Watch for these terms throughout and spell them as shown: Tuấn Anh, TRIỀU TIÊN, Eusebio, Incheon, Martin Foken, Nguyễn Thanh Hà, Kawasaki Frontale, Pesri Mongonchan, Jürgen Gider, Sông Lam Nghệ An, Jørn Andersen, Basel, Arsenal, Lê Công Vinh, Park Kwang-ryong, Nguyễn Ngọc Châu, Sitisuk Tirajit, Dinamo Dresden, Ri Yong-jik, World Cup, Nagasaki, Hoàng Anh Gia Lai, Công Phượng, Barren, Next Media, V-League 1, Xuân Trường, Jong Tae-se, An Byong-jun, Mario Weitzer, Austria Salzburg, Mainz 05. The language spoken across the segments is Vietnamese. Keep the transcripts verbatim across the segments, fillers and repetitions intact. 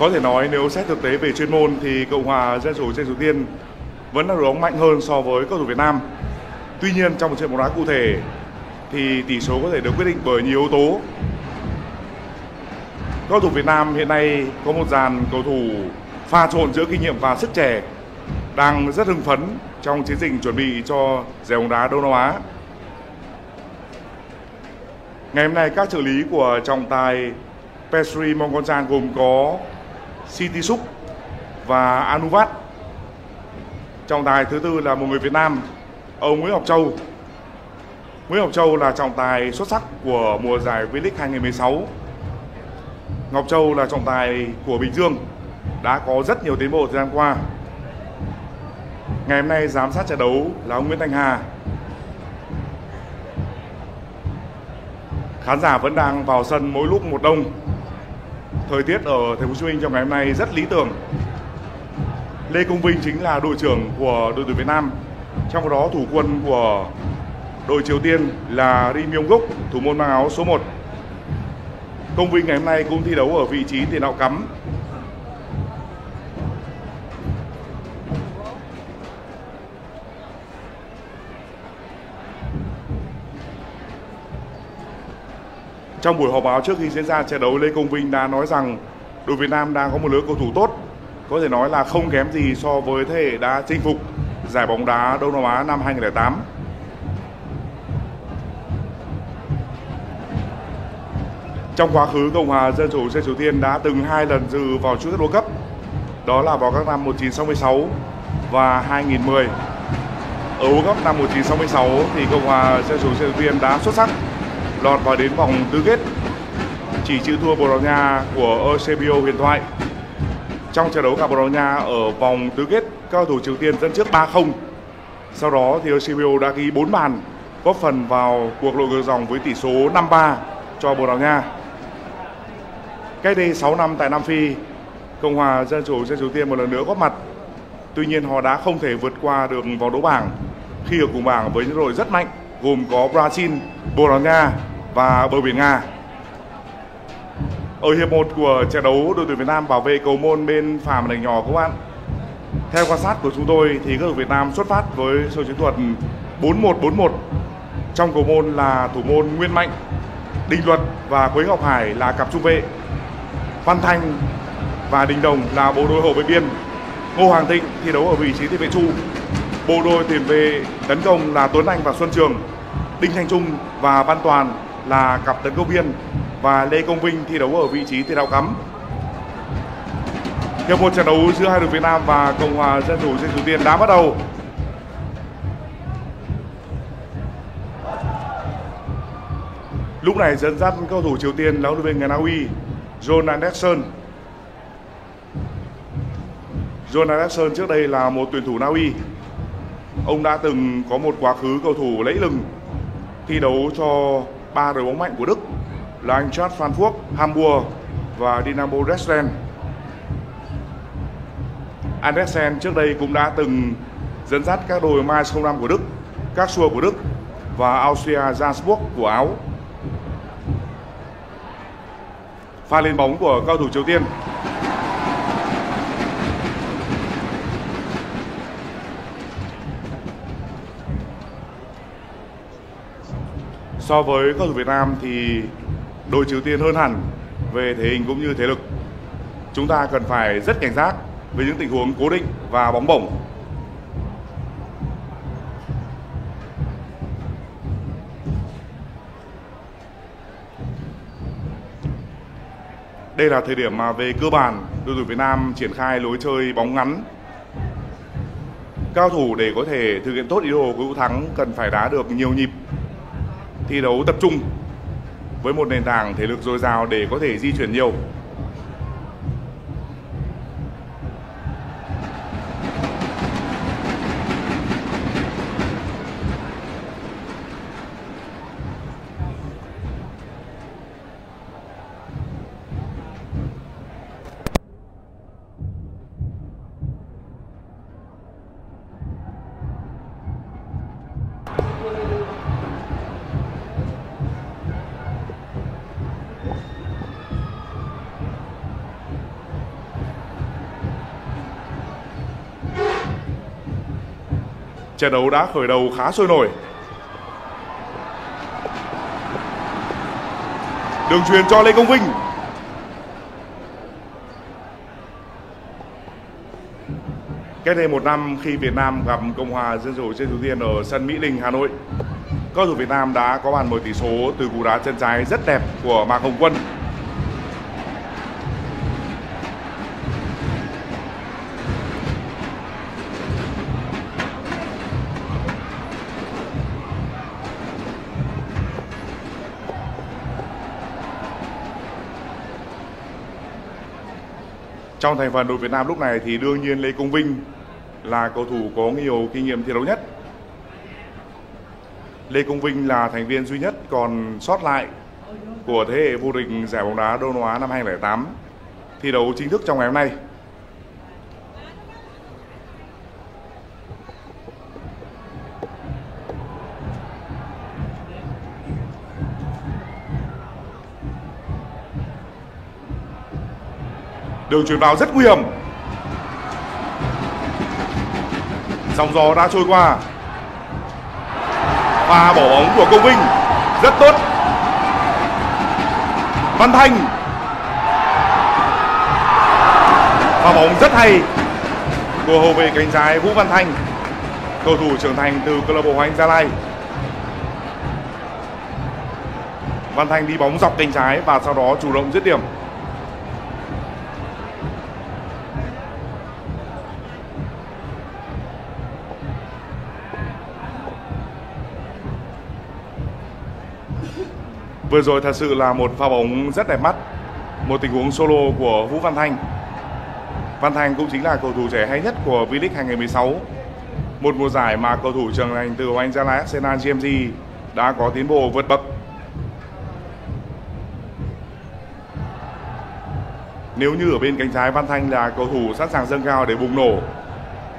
Có thể nói nếu xét thực tế về chuyên môn thì Cộng hòa dân chủ Triều Tiên vẫn là đội bóng mạnh hơn so với cầu thủ Việt Nam. Tuy nhiên trong một trận bóng đá cụ thể thì tỷ số có thể được quyết định bởi nhiều yếu tố. Cầu thủ Việt Nam hiện nay có một dàn cầu thủ pha trộn giữa kinh nghiệm và sức trẻ đang rất hưng phấn trong chiến dịch chuẩn bị cho giải bóng đá Đông Nam Á. Ngày hôm nay các trợ lý của trọng tài Pesri Mongonchan gồm có Sitisuk và Anuvat. Trọng tài thứ tư là một người Việt Nam, ông Nguyễn Ngọc Châu. Nguyễn Ngọc Châu là trọng tài xuất sắc của mùa giải V-League hai nghìn không trăm mười sáu. Ngọc Châu là trọng tài của Bình Dương, đã có rất nhiều tiến bộ thời gian qua. Ngày hôm nay giám sát trận đấu là ông Nguyễn Thanh Hà. Khán giả vẫn đang vào sân mỗi lúc một đông. Thời tiết ở thành phố Hồ Chí Minh trong ngày hôm nay rất lý tưởng. Lê Công Vinh chính là đội trưởng của đội tuyển Việt Nam. Trong đó thủ quân của đội Triều Tiên là Ri Yong-jik, thủ môn mang áo số một. Công Vinh ngày hôm nay cũng thi đấu ở vị trí tiền đạo cắm. Trong buổi họp báo trước khi diễn ra trận đấu, Lê Công Vinh đã nói rằng đội Việt Nam đang có một lứa cầu thủ tốt, có thể nói là không kém gì so với thế hệ đã chinh phục giải bóng đá Đông Nam Á năm hai nghìn không trăm lẻ tám. Trong quá khứ, Cộng hòa Dân chủ Triều Tiên đã từng hai lần dự vào chung kết World Cup, đó là vào các năm một nghìn chín trăm sáu mươi sáu và hai nghìn không trăm mười. Ở World Cup năm một nghìn chín trăm sáu mươi sáu thì Cộng hòa Dân chủ Triều Tiên đã xuất sắc, lọt vào đến vòng tứ kết, chỉ chịu thua Bồ Đào Nha của Eusebio huyền thoại. Trong trận đấu gặp Bồ Đào Nha ở vòng tứ kết, các cầu thủ Triều Tiên dẫn trước ba không. Sau đó thì Eusebio đã ghi bốn bàn, góp phần vào cuộc lội ngược dòng với tỷ số năm ba cho Bồ Đào Nha. Cách đây sáu năm tại Nam Phi, Cộng hòa Dân chủ Triều Tiên một lần nữa góp mặt. Tuy nhiên họ đã không thể vượt qua được vòng đấu bảng khi ở cùng bảng với những đội rất mạnh gồm có Brazil, Bồ Đào Nha và bờ biển Nga. Ở hiệp một của trận đấu, đội tuyển Việt Nam bảo vệ cầu môn bên phải màn hình nhỏ các bạn. Theo quan sát của chúng tôi thì các đội Việt Nam xuất phát với sơ chiến thuật bốn một bốn một. Trong cầu môn là thủ môn Nguyễn Mạnh, Đình Luật và Quế Ngọc Hải là cặp trung vệ. Văn Thanh và Đình Đồng là bộ đôi hậu vệ biên. Ngô Hoàng Thịnh thi đấu ở vị trí tiền vệ trụ. Bộ đôi tiền vệ tấn công là Tuấn Anh và Xuân Trường. Đinh Thanh Trung và Văn Toàn là cặp tấn công viên và Lê Công Vinh thi đấu ở vị trí tiền đạo cắm. Hiệp một trận đấu giữa hai đội Việt Nam và Cộng hòa Dân chủ Triều Tiên đã bắt đầu. Lúc này dẫn dắt cầu thủ Triều Tiên là huấn luyện viên người Na Uy, Jørn Andersen. Jørn Andersen trước đây là một tuyển thủ Na Uy. Ông đã từng có một quá khứ cầu thủ lẫy lừng, thi đấu cho ba đội bóng mạnh của Đức là Eintracht Frankfurt, Hamburg và Dinamo Dresden. Andersen trước đây cũng đã từng dẫn dắt các đội Mainz không năm của Đức, các Sua của Đức và Austria Salzburg của Áo. Pha lên bóng của cầu thủ Triều Tiên. So với cầu thủ Việt Nam thì đội Triều Tiên hơn hẳn về thể hình cũng như thể lực. Chúng ta cần phải rất cảnh giác với những tình huống cố định và bóng bổng. Đây là thời điểm mà về cơ bản đội tuyển Việt Nam triển khai lối chơi bóng ngắn. Cao thủ để có thể thực hiện tốt ý đồ của Vũ Thắng cần phải đá được nhiều nhịp, thi đấu tập trung với một nền tảng thể lực dồi dào để có thể di chuyển nhiều. Trận đấu đã khởi đầu khá sôi nổi. Đường chuyền cho Lê Công Vinh. Cách đây một năm khi Việt Nam gặp Cộng hòa Dân chủ Nhân dân Triều Tiên ở sân Mỹ Đình, Hà Nội, cầu thủ Việt Nam đã có bàn mở tỷ số từ cú đá chân trái rất đẹp của Mạc Hồng Quân. Trong thành phần đội Việt Nam lúc này thì đương nhiên Lê Công Vinh là cầu thủ có nhiều kinh nghiệm thi đấu nhất. Lê Công Vinh là thành viên duy nhất còn sót lại của thế hệ vô địch giải bóng đá Đông Nam Á năm hai nghìn không trăm lẻ tám thi đấu chính thức trong ngày hôm nay. Đường chuyền vào rất nguy hiểm. Sóng gió đã trôi qua. Pha bỏ bóng của Công Vinh rất tốt. Văn Thanh. Pha bóng rất hay của hậu vệ cánh trái Vũ Văn Thanh, cầu thủ trưởng thành từ câu lạc bộ Hoàng Anh Gia Lai. Văn Thanh đi bóng dọc cánh trái và sau đó chủ động dứt điểm. Vừa rồi thật sự là một pha bóng rất đẹp mắt, một tình huống solo của Vũ Văn Thanh. Văn Thanh cũng chính là cầu thủ trẻ hay nhất của V-League hai nghìn không trăm mười sáu, một mùa giải mà cầu thủ trưởng thành từ Hoàng Anh Gia Lai, Arsenal, giê em xê đã có tiến bộ vượt bậc. Nếu như ở bên cánh trái Văn Thanh là cầu thủ sẵn sàng dâng cao để bùng nổ,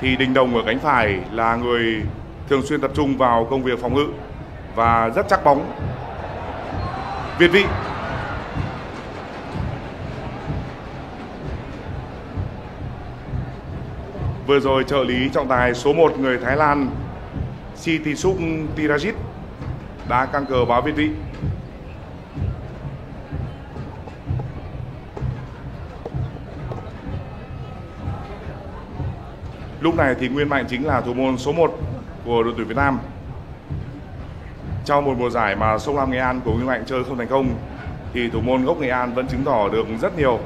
thì Đình Đồng ở cánh phải là người thường xuyên tập trung vào công việc phòng ngự và rất chắc bóng. Việt vị. Vừa rồi trợ lý trọng tài số một người Thái Lan Sitisuk Tirajit đã căng cờ báo việt vị. Lúc này thì Nguyên Mạnh chính là thủ môn số một của đội tuyển Việt Nam. Trong một mùa giải mà Sông Lam Nghệ An của Nguyên Mạnh chơi không thành công thì thủ môn gốc Nghệ An vẫn chứng tỏ được rất nhiều.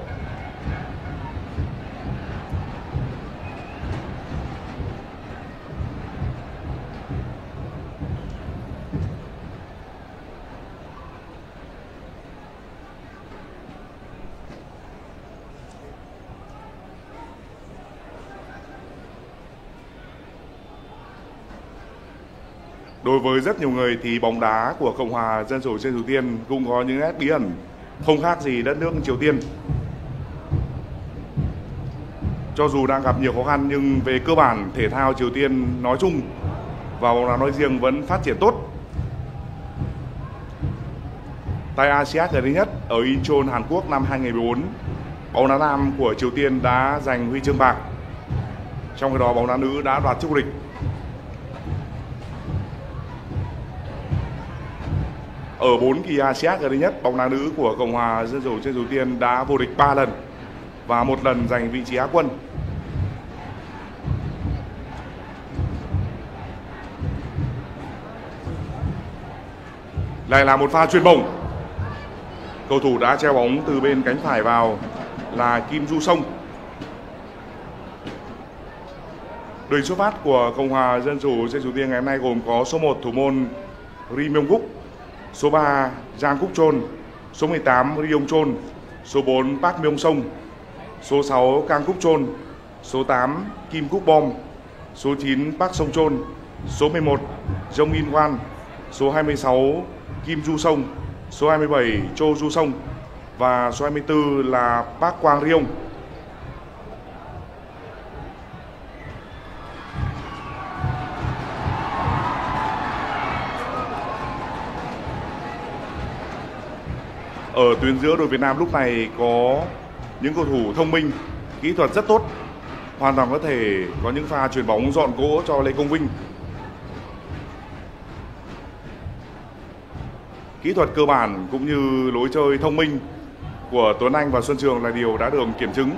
Đối với rất nhiều người thì bóng đá của Cộng hòa Dân chủ Nhân dân Triều Tiên cũng có những nét bí ẩn, không khác gì đất nước Triều Tiên. Cho dù đang gặp nhiều khó khăn nhưng về cơ bản thể thao Triều Tiên nói chung và bóng đá nói riêng vẫn phát triển tốt. Tại a si át lần thứ nhất ở Incheon, Hàn Quốc năm hai nghìn không trăm mười bốn, bóng đá nam của Triều Tiên đã giành huy chương bạc. Trong khi đó bóng đá nữ đã đoạt chức vô địch. Ở bốn kỳ a si át gần đây nhất, bóng đá nữ của Cộng hòa Dân chủ Nhân dân Triều Tiên đã vô địch ba lần và một lần giành vị trí á quân. Lại là một pha chuyền bổng. Cầu thủ đã treo bóng từ bên cánh phải vào là Kim Du Sông. Đội xuất phát của Cộng hòa Dân chủ Nhân dân Triều Tiên ngày hôm nay gồm có số một thủ môn Ri Yong-jik, số ba Jang Kuk Chon, số mười tám Ri Yong-chon, số bốn Park Myung-song, số sáu Kang Kuk Chon, số tám Kim Kuk Bom, số chín Park Song Chon, số mười một Jong In Wan, số hai mươi sáu Kim Du Song, số hai mươi bảy Cho Du Song và số hai mươi tư là Park Quang Ryong. Ở tuyến giữa đội Việt Nam lúc này có những cầu thủ thông minh, kỹ thuật rất tốt, hoàn toàn có thể có những pha chuyền bóng dọn cỗ cho Lê Công Vinh. kỹ thuật cơ bản cũng như lối chơi thông minh của Tuấn Anh và Xuân Trường là điều đã được kiểm chứng.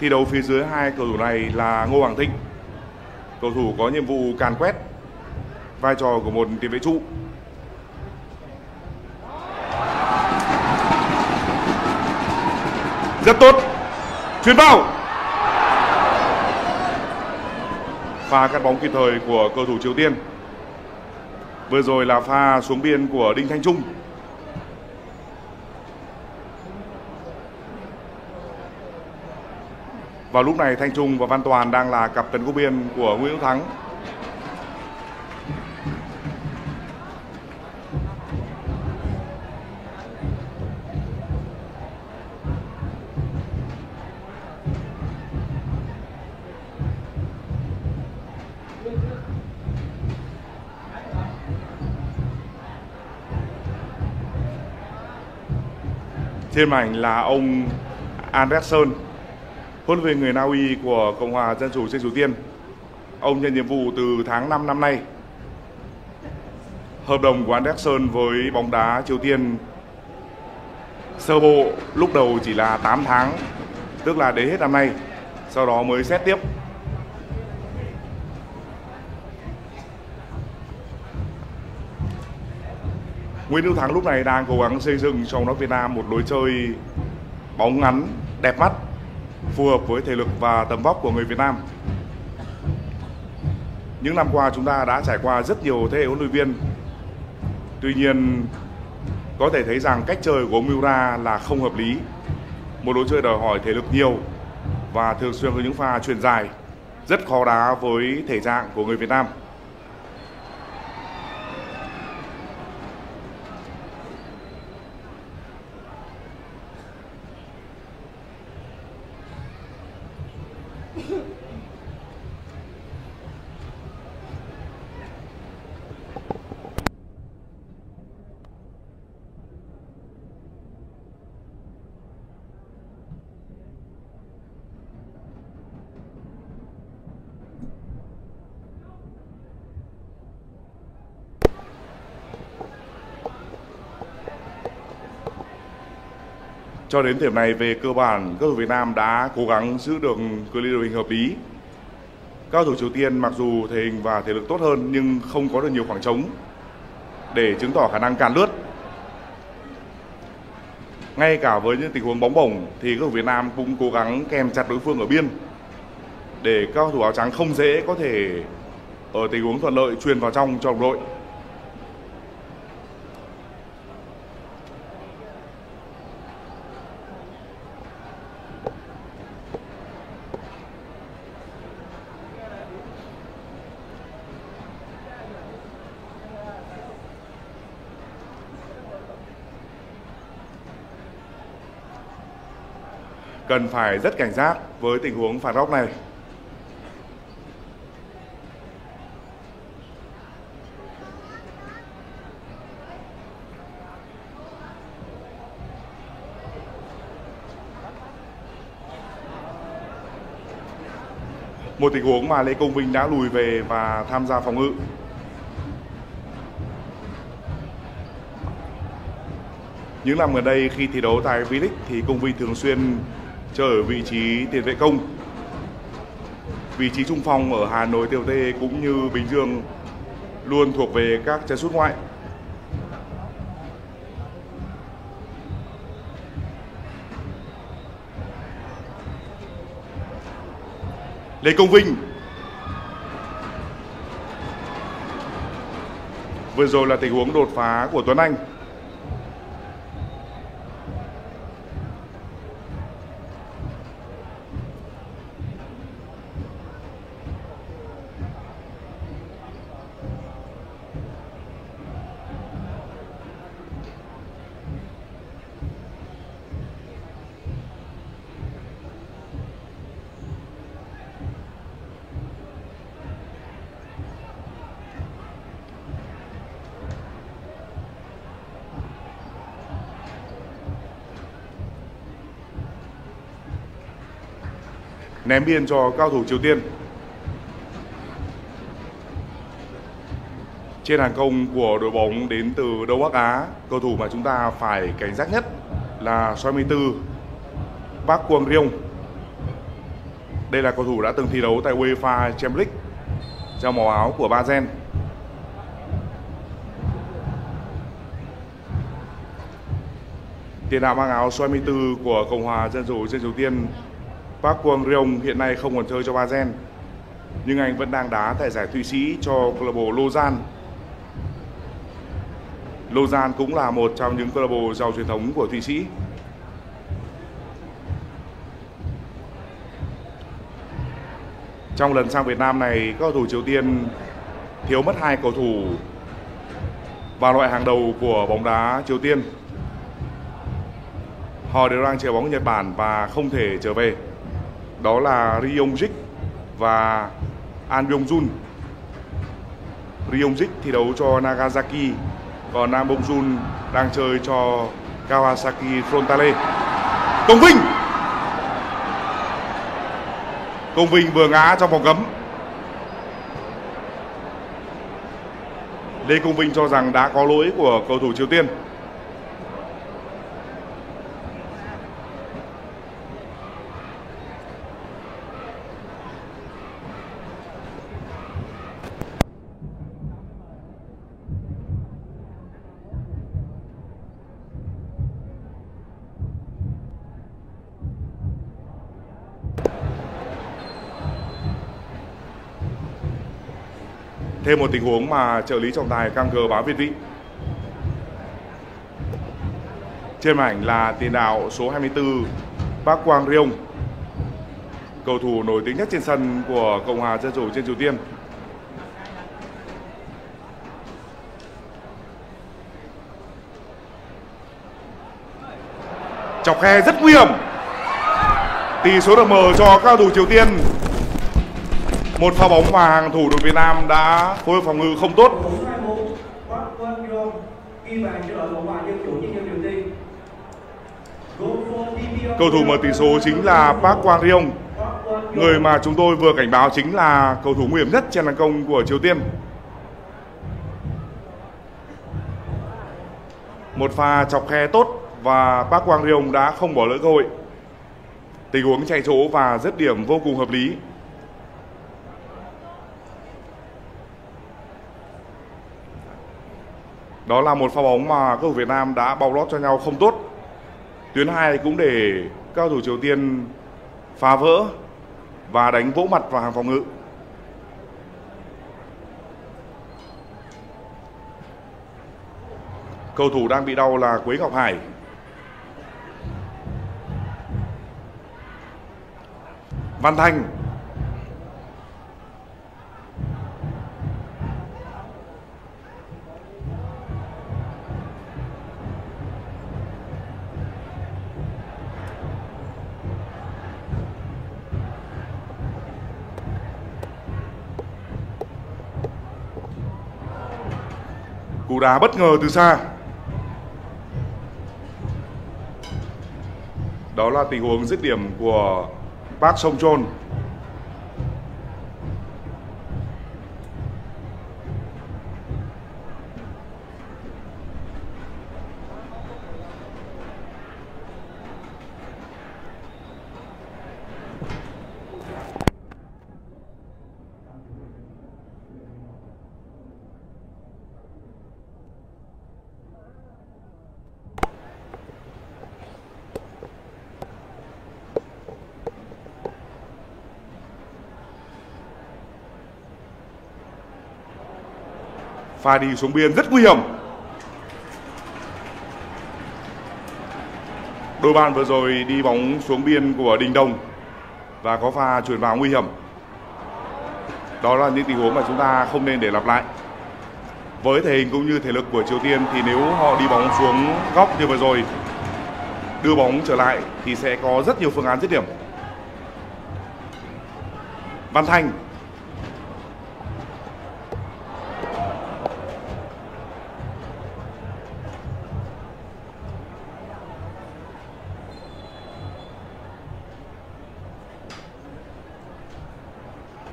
Thi đấu phía dưới hai cầu thủ này là Ngô Hoàng Thịnh, cầu thủ có nhiệm vụ càn quét, vai trò của một tiền vệ trụ. Rất tốt, chuyền vào, pha cắt bóng kịp thời của cầu thủ Triều Tiên. Vừa rồi là pha xuống biên của Đinh Thanh Trung. Vào lúc này Thanh Trung và Văn Toàn đang là cặp tấn công biên của Nguyễn Hữu Thắng. Trên mảnh là ông Andersen, huấn luyện viên người Na Uy của Cộng hòa Dân chủ Dân Chủ Tiên. Ông nhận nhiệm vụ từ tháng năm năm nay. Hợp đồng của Andersen với bóng đá Triều Tiên sơ bộ lúc đầu chỉ là tám tháng, tức là đến hết năm nay, sau đó mới xét tiếp. Nguyễn Hữu Thắng lúc này đang cố gắng xây dựng cho bóng đá Việt Nam một lối chơi bóng ngắn, đẹp mắt, phù hợp với thể lực và tầm vóc của người Việt Nam. Những năm qua chúng ta đã trải qua rất nhiều thế hệ huấn luyện viên. Tuy nhiên có thể thấy rằng cách chơi của Miura là không hợp lý. Một lối chơi đòi hỏi thể lực nhiều và thường xuyên có những pha chuyền dài, rất khó đá với thể trạng của người Việt Nam. Cho đến điểm này về cơ bản các cầu thủ Việt Nam đã cố gắng giữ được cự ly đội hình hợp lý. Các cầu thủ Triều Tiên mặc dù thể hình và thể lực tốt hơn nhưng không có được nhiều khoảng trống để chứng tỏ khả năng càn lướt. Ngay cả với những tình huống bóng bổng thì các cầu thủ Việt Nam cũng cố gắng kèm chặt đối phương ở biên để các cầu thủ áo trắng không dễ có thể ở tình huống thuận lợi chuyền vào trong cho đồng đội. Cần phải rất cảnh giác với tình huống phạt góc này. Một tình huống mà Lê Công Vinh đã lùi về và tham gia phòng ngự. Những năm gần đây khi thi đấu tại V-League thì Công Vinh thường xuyên chơi ở vị trí tiền vệ công, vị trí trung phong ở Hà Nội T and T cũng như Bình Dương luôn thuộc về các chân sút ngoại. Lê Công Vinh, vừa rồi là tình huống đột phá của Tuấn Anh. Ném biên cho cao thủ Triều Tiên. Trên hàng công của đội bóng đến từ Đông Bắc Á, cầu thủ mà chúng ta phải cảnh giác nhất là hai mươi tư Park Kwang-ryong. Đây là cầu thủ đã từng thi đấu tại UEFA Champions League theo màu áo của Barren. Tiền đạo mang áo hai mươi tư của Cộng hòa Dân chủ Nhân dân Triều Tiên Park Kwang-ryong hiện nay không còn chơi cho Barren, nhưng anh vẫn đang đá tại giải Thụy Sĩ cho câu lạc bộ Lô Gian. Lô Gian cũng là một trong những câu lạc bộ giàu truyền thống của Thụy Sĩ. Trong lần sang Việt Nam này, các cầu thủ Triều Tiên thiếu mất hai cầu thủ và loại hàng đầu của bóng đá Triều Tiên. Họ đều đang chơi bóng Nhật Bản và không thể trở về. Đó là Ri Yong-jik và An Byong-jun. Ri Yong-jik thi đấu cho Nagasaki, còn An Byong-jun đang chơi cho Kawasaki Frontale. Công Vinh! Công Vinh vừa ngã trong vòng cấm. Lê Công Vinh cho rằng đã có lỗi của cầu thủ Triều Tiên. Thêm một tình huống mà trợ lý trọng tài căng cờ báo Việt Vĩ. Trên ảnh là tiền đạo số hai mươi tư Park Kwang-ryong, cầu thủ nổi tiếng nhất trên sân của Cộng hòa Dân chủ Nhân dân Triều Tiên. Chọc khe rất nguy hiểm. Tỷ số được mở cho các cầu thủ Triều Tiên. Một pha bóng mà hàng thủ đội Việt Nam đã phối hợp phòng ngự không tốt. Cầu thủ mở tỷ số chính là Park Kwang-ryong, người mà chúng tôi vừa cảnh báo chính là cầu thủ nguy hiểm nhất trên hàng công của Triều Tiên. Một pha chọc khe tốt và Park Kwang-ryong đã không bỏ lỡ cơ hội. Tình huống chạy chỗ và dứt điểm vô cùng hợp lý. Đó là một pha bóng mà các cầu thủ Việt Nam đã bao lót cho nhau không tốt. Tuyến hai cũng để các cầu thủ Triều Tiên phá vỡ và đánh vỗ mặt vào hàng phòng ngự. Cầu thủ đang bị đau là Quế Ngọc Hải. Văn Thành. Cú đá bất ngờ từ xa. Đó là tình huống dứt điểm của Park Song-chon. Pha đi xuống biên rất nguy hiểm. Đôi bàn vừa rồi đi bóng xuống biên của Đình Đồng và có pha chuyển vào nguy hiểm. Đó là những tình huống mà chúng ta không nên để lặp lại. Với thể hình cũng như thể lực của Triều Tiên thì nếu họ đi bóng xuống góc như vừa rồi, đưa bóng trở lại thì sẽ có rất nhiều phương án dứt điểm. Văn Thành.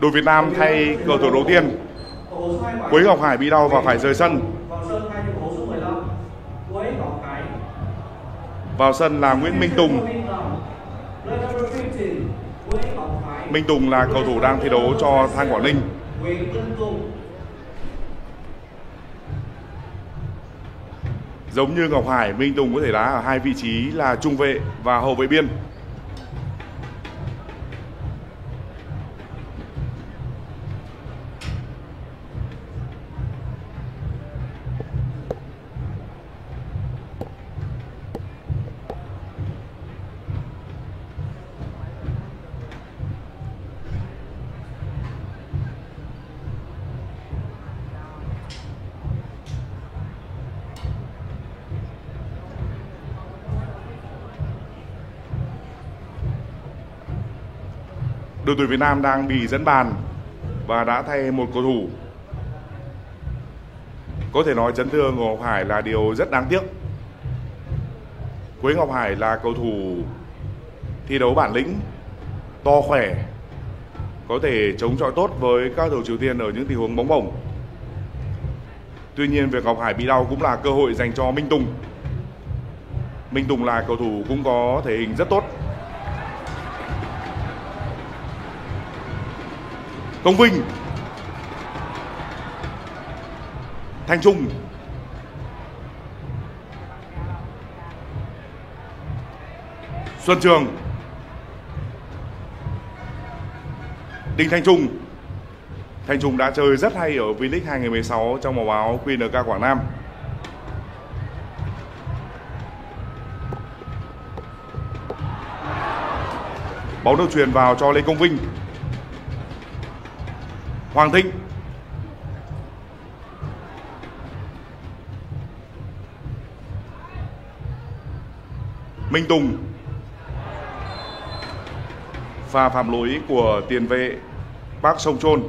Đội Việt Nam thay cầu thủ đầu tiên Quế Ngọc Hải bị đau và phải rời sân. Vào sân là Nguyễn Minh Tùng. Minh Tùng là cầu thủ đang thi đấu cho Than Quảng Ninh. Giống như Ngọc Hải, Minh Tùng có thể đá ở hai vị trí là trung vệ và hậu vệ biên. Đội tuyển Việt Nam đang bị dẫn bàn và đã thay một cầu thủ. Có thể nói chấn thương của Ngọc Hải là điều rất đáng tiếc. Quế Ngọc Hải là cầu thủ thi đấu bản lĩnh, to khỏe, có thể chống chọi tốt với các cầu Triều Tiên ở những tình huống bóng bổng. Tuy nhiên việc Ngọc Hải bị đau cũng là cơ hội dành cho Minh Tùng. Minh Tùng là cầu thủ cũng có thể hình rất tốt. Công Vinh, Thanh Trung, Xuân Trường, Đinh Thanh Trung. Thanh Trung đã chơi rất hay ở V-League hai nghìn mười sáu trong màu áo quy en ca Quảng Nam. Bóng được truyền vào cho Lê Công Vinh. Hoàng Thịnh, Minh Tùng. Pha phạm lỗi của tiền vệ Park Song Chon.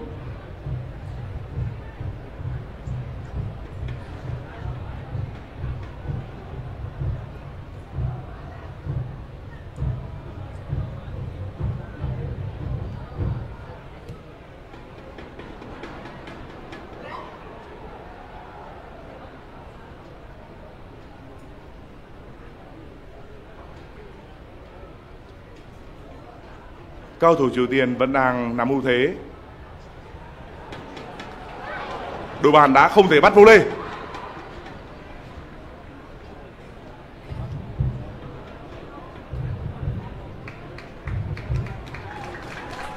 Các cầu thủ Triều Tiên vẫn đang nắm ưu thế. Đội bàn đã không thể bắt vô lê.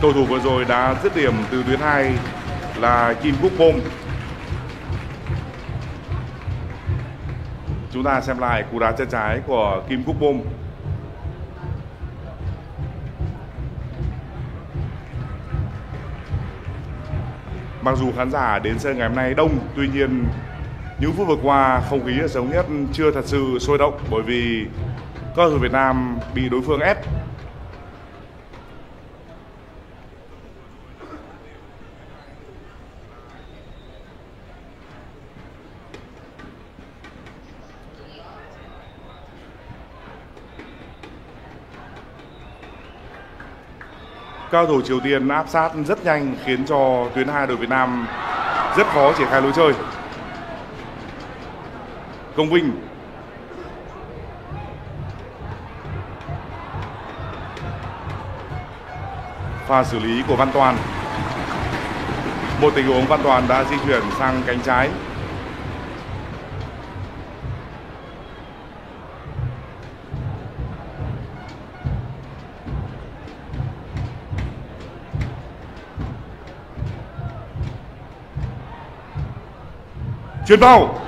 Cầu thủ vừa rồi đã dứt điểm từ tuyến hai là Kim Quốc Bom. Chúng ta xem lại cú đá chân trái của Kim Quốc Bom. Mặc dù khán giả đến sân ngày hôm nay đông, tuy nhiên những phút vừa qua không khí ở Sông Nhất chưa thật sự sôi động bởi vì các cầu thủ Việt Nam bị đối phương ép. Các cầu thủ Triều Tiên áp sát rất nhanh khiến cho tuyến hai đội Việt Nam rất khó triển khai lối chơi. Công Vinh, pha xử lý của Văn Toàn. Một tình huống Văn Toàn đã di chuyển sang cánh trái. Chuyền vào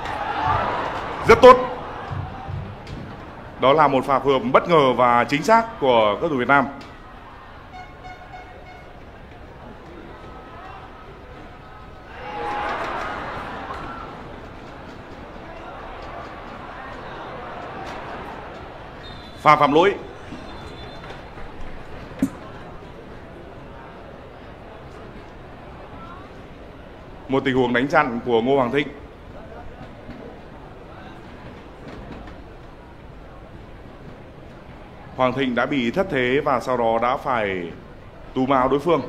rất tốt. Đó là một pha phối hợp bất ngờ và chính xác của các cầu thủ Việt Nam. Pha phạm lỗi. Một tình huống đánh chặn của Ngô Hoàng Thịnh. Hoàng Thịnh đã bị thất thế và sau đó đã phải túm áo đối phương.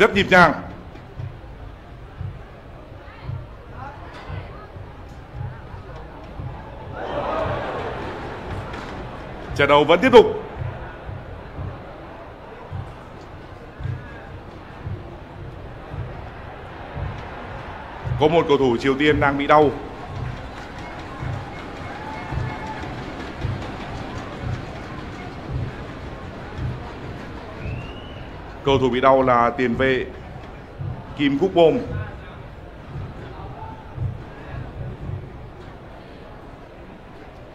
rất nhịp nhàng. Trận đấu vẫn tiếp tục. Có một cầu thủ Triều Tiên đang bị đau. Cầu thủ bị đau là tiền vệ Kim Cúc Bom.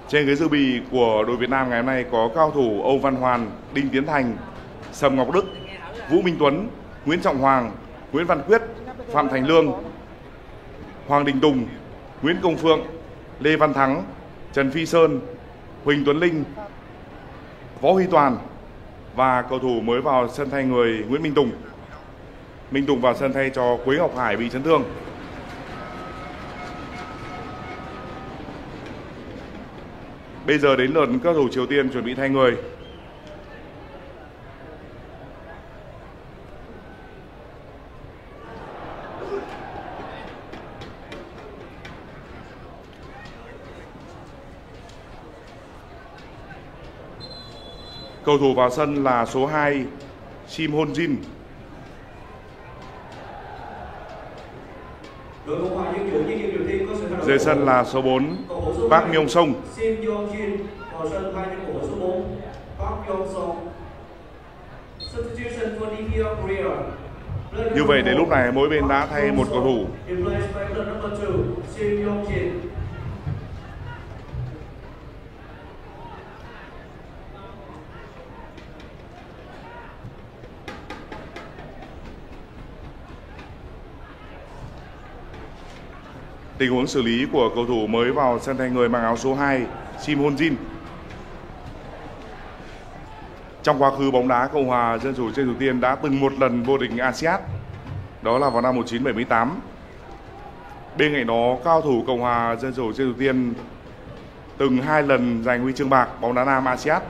Trên ghế dự bị của đội Việt Nam ngày hôm nay có cao thủ Âu Văn Hoàn, Đinh Tiến Thành, Sầm Ngọc Đức, Vũ Minh Tuấn, Nguyễn Trọng Hoàng, Nguyễn Văn Quyết, Phạm Thành Lương, Hoàng Đình Tùng, Nguyễn Công Phượng, Lê Văn Thắng, Trần Phi Sơn, Huỳnh Tuấn Linh, Võ Huy Toàn và cầu thủ mới vào sân thay người Nguyễn Minh Tùng. Minh Tùng vào sân thay cho Quế Ngọc Hải bị chấn thương. Bây giờ đến lượt các thủ Triều Tiên chuẩn bị thay người. Cầu thủ vào sân là số hai Shim Hon Jin. Dưới sân là số bốn Park Myung Song. Như vậy đến lúc này mỗi bên đã thay một cầu thủ. Tình huống xử lý của cầu thủ mới vào sân thay người mang áo số hai Shim Hon Jin. Trong quá khứ, bóng đá Cộng hòa Dân chủ Triều Tiên đã từng một lần vô địch a si át, đó là vào năm một nghìn chín trăm bảy mươi tám. Bên cạnh đó, cao thủ Cộng hòa Dân chủ Triều Tiên từng hai lần giành huy chương bạc bóng đá nam a si át.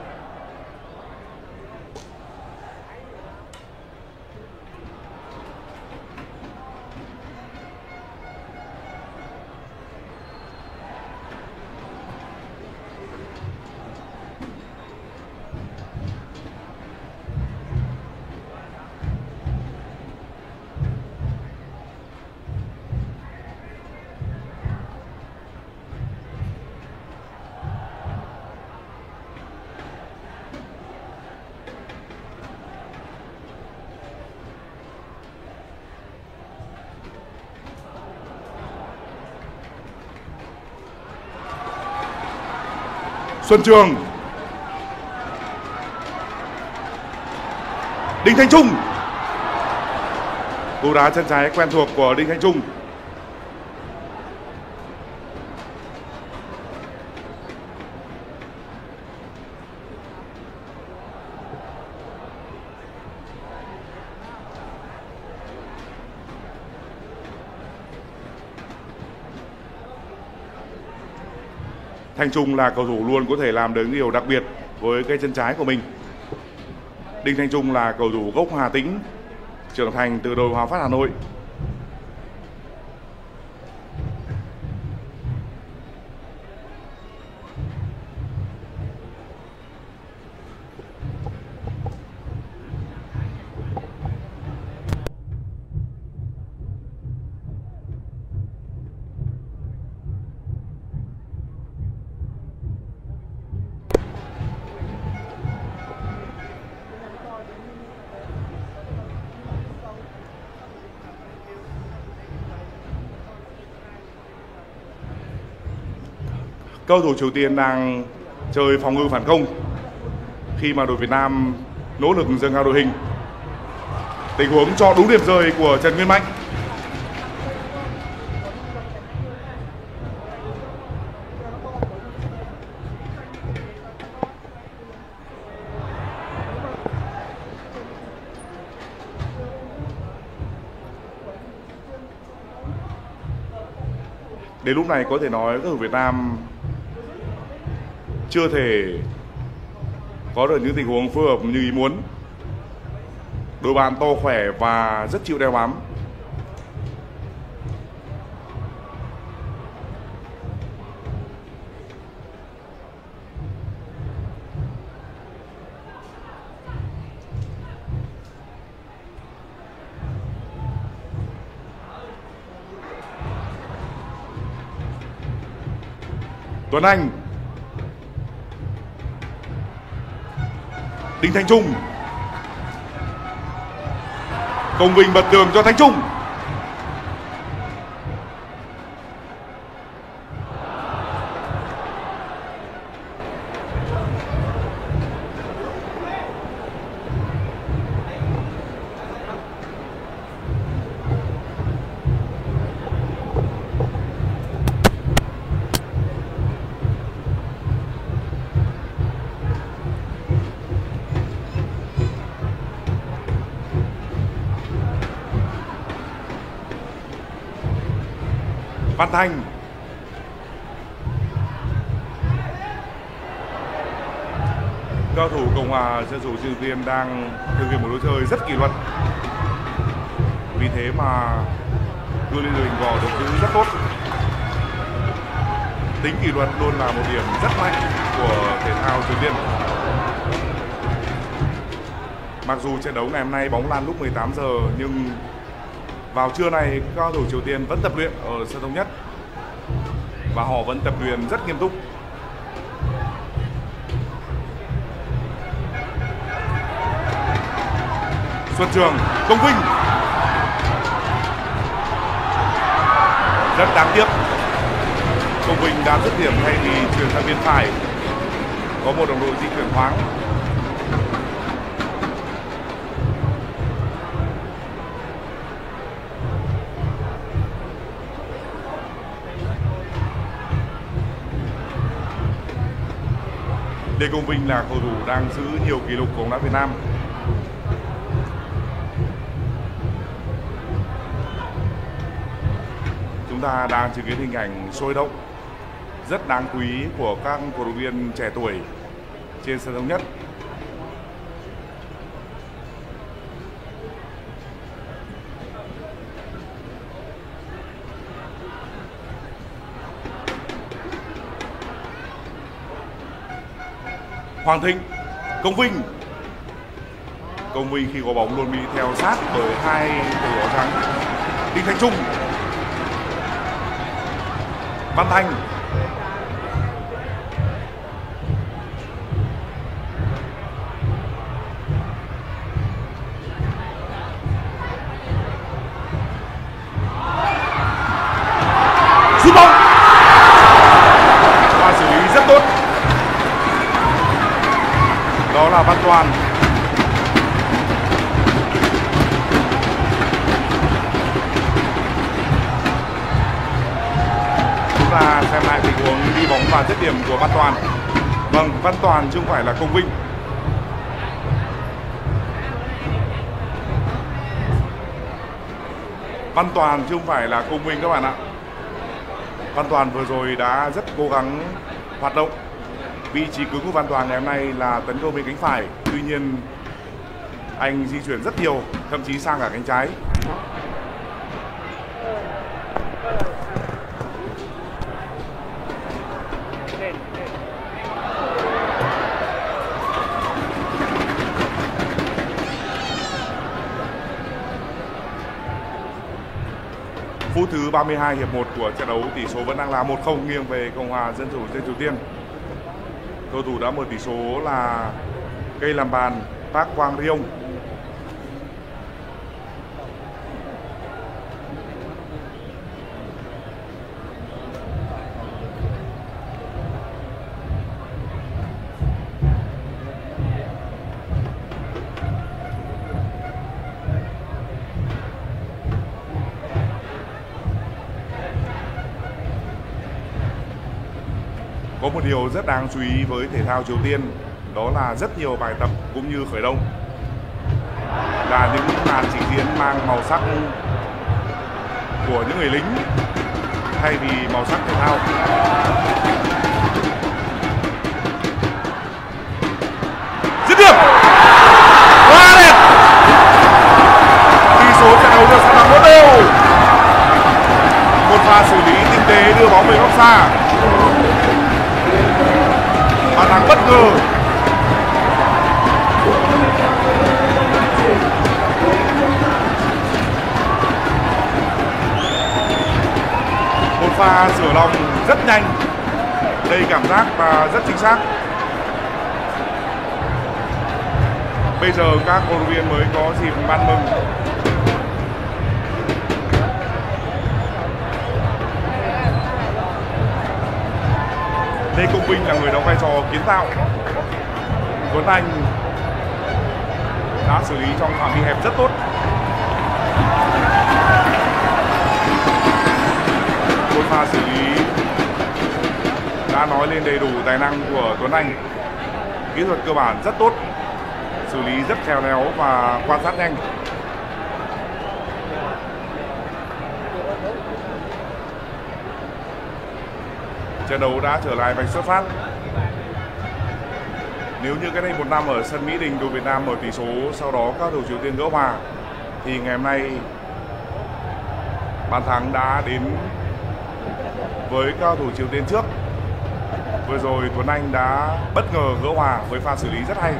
Xuân Trường, Đinh Thanh Trung, cú đá chân trái quen thuộc của Đinh Thanh Trung. Thanh Trung là cầu thủ luôn có thể làm được điều đặc biệt với cái chân trái của mình. Đinh Thanh Trung là cầu thủ gốc Hà Tĩnh, trưởng thành từ đội Hòa Phát Hà Nội. Cầu thủ Triều Tiên đang chơi phòng ngự phản công khi mà đội Việt Nam nỗ lực dâng cao đội hình. Tình huống cho đúng điểm rơi của Trần Nguyên Mạnh. Đến lúc này có thể nói cầu thủ Việt Nam chưa thể có được những tình huống phù hợp như ý muốn. Đôi bàn to khỏe và rất chịu đeo bám. Tuấn Anh, Đinh Thanh Trung, Công Vinh bật tường cho Thanh Trung. Văn Thành, cao thủ Cộng hòa Dân chủ Triều Tiên đang thực hiện một lối chơi rất kỷ luật, vì thế mà đưa lên đường gò được giữ rất tốt. Tính kỷ luật luôn là một điểm rất mạnh của thể thao Triều Tiên. Mặc dù trận đấu ngày hôm nay bóng lan lúc mười tám giờ nhưng vào trưa này các cầu thủ Triều Tiên vẫn tập luyện ở sân Thống Nhất và họ vẫn tập luyện rất nghiêm túc. Xuân Trường, Công Vinh, rất đáng tiếc, Công Vinh đã dứt điểm thay vì chuyển sang bên phải, có một đồng đội di chuyển thoáng. Lê Công Vinh là cầu thủ đang giữ nhiều kỷ lục của bóng đá Việt Nam. Chúng ta đang chứng kiến hình ảnh sôi động, rất đáng quý của các cổ động viên trẻ tuổi trên sân Thống Nhất. Hoàng Thịnh, Công Vinh. Công Vinh khi có bóng luôn bị theo sát bởi hai cầu thủ áo trắng. Đinh Thanh Trung, Văn Thành, Văn Toàn. Chúng ta xem lại tình huống đi bóng và dứt điểm của Văn Toàn. Vâng, Văn Toàn chứ không phải là Công Vinh. Văn Toàn chứ không phải là Công Vinh các bạn ạ. Văn Toàn vừa rồi đã rất cố gắng hoạt động. Vị trí cứng của Văn Toàn ngày hôm nay là tấn công bên cánh phải. Tuy nhiên anh di chuyển rất nhiều, thậm chí sang cả cánh trái. Phút thứ ba mươi hai hiệp một của trận đấu, tỷ số vẫn đang là một không nghiêng về Cộng hòa Dân chủ Triều Tiên. Cầu thủ đã mở tỷ số là cây làm bàn Park Quang Ryong. Có một điều rất đáng chú ý với thể thao Triều Tiên, đó là rất nhiều bài tập cũng như khởi động là những màn trình diễn mang màu sắc của những người lính thay vì màu sắc thể thao. Dứt điểm quá đẹp trận đấu được sẵn một đều. Một pha xử lý tinh tế đưa bóng về góc xa. Bàn thắng bất ngờ. Một pha sửa lòng rất nhanh. Đây cảm giác và rất chính xác. Bây giờ các cổ động viên mới có dịp ban mừng. Lê Công Vinh là người đóng vai trò kiến tạo. Tuấn Anh đã xử lý trong phạm vi hẹp rất tốt. Một pha xử lý đã nói lên đầy đủ tài năng của Tuấn Anh. Kỹ thuật cơ bản rất tốt, xử lý rất khéo léo và quan sát nhanh. Trận đấu đã trở lại vạch xuất phát. Nếu như cái này một năm ở sân Mỹ Đình đội Việt Nam mở tỷ số, sau đó các đội Triều Tiên gỡ hòa, thì ngày hôm nay bàn thắng đã đến với cao thủ Triều Tiên trước. Vừa rồi Tuấn Anh đã bất ngờ gỡ hòa với pha xử lý rất hay.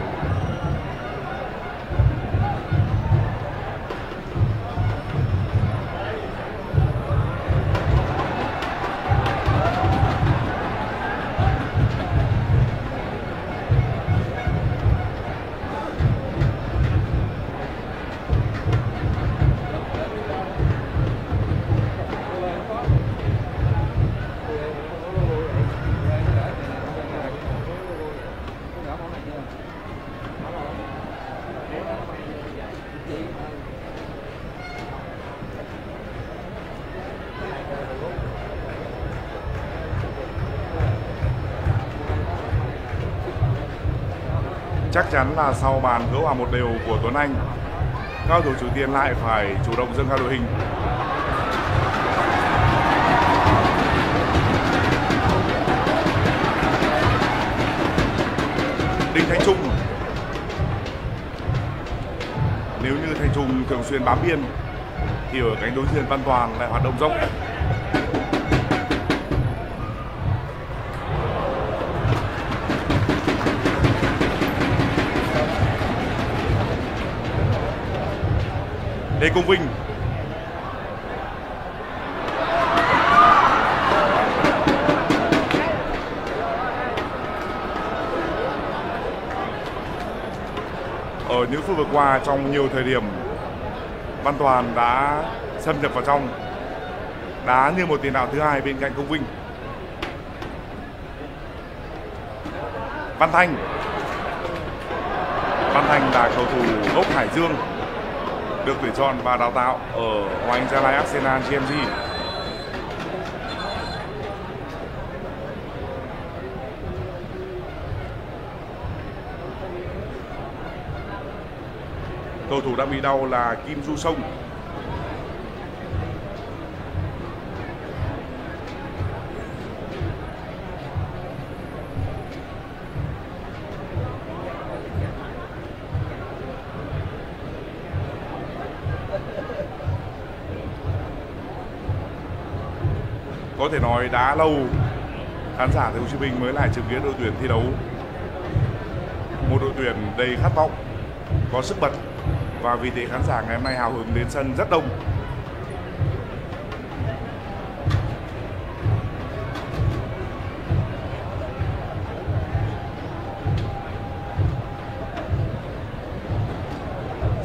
Chắc chắn là sau bàn gỡ hòa một đều của Tuấn Anh, các cầu thủ Triều Tiên lại phải chủ động dâng cao đội hình. Đinh Thanh Trung. Nếu như Thanh Trung thường xuyên bám biên thì ở cánh đối diện Văn Toàn lại hoạt động rộng. Lê Công Vinh. Ở những phút vừa qua, trong nhiều thời điểm Văn Toàn đã xâm nhập vào trong, đá như một tiền đạo thứ hai bên cạnh Công Vinh. Văn Thành. Văn Thành là cầu thủ gốc Hải Dương, được tuyển chọn và đào tạo ở Hoàng Anh Gia Lai, Arsenal, giê em xê. Cầu thủ đã bị đau là Kim Du Sông. Có thể nói đã lâu khán giả thành phố Hồ Chí Minh mới lại chứng kiến đội tuyển thi đấu, một đội tuyển đầy khát vọng, có sức bật, và vì thế khán giả ngày hôm nay hào hứng đến sân rất đông.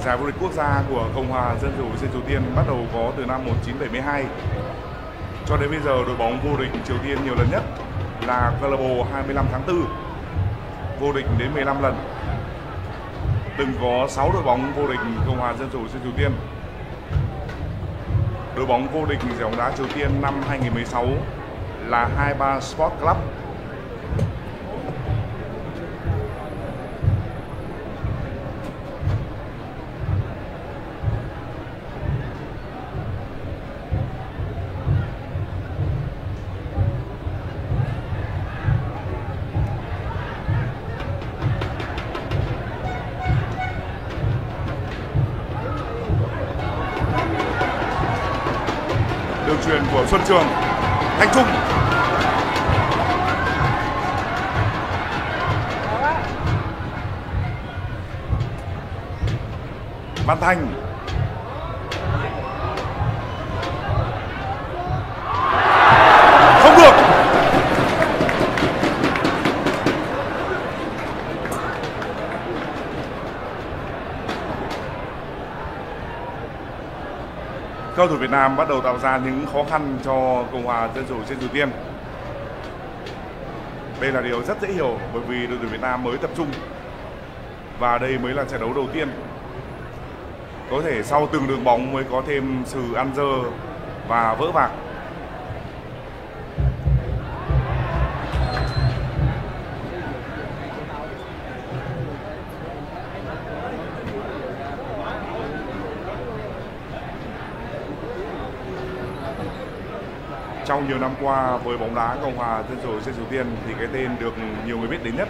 Giải vô địch quốc gia của Cộng hòa Dân chủ Nhân dân Triều Tiên bắt đầu có từ năm một nghìn chín trăm bảy mươi hai. Cho đến bây giờ, đội bóng vô địch Triều Tiên nhiều lần nhất là câu lạc bộ hai mươi lăm tháng tư, vô địch đến mười lăm lần. Từng có sáu đội bóng vô địch Cộng hòa Dân chủ Nhân dân Triều Tiên. Đội bóng vô địch giải bóng đá Triều Tiên năm hai nghìn không trăm mười sáu là hai ba Sport Club. Xuân Trường, Thanh Trung. Văn Thành. Không được. Cầu thủ Việt Nam bắt đầu tạo ra những khó khăn cho Cộng hòa dân chủ trên Triều Tiên. Đây là điều rất dễ hiểu bởi vì đội tuyển Việt Nam mới tập trung và đây mới là trận đấu đầu tiên. Có thể sau từng đường bóng mới có thêm sự ăn dơ và vỡ vạc. Trong nhiều năm qua với bóng đá Cộng hòa dân chủ trên Triều Tiên thì cái tên được nhiều người biết đến nhất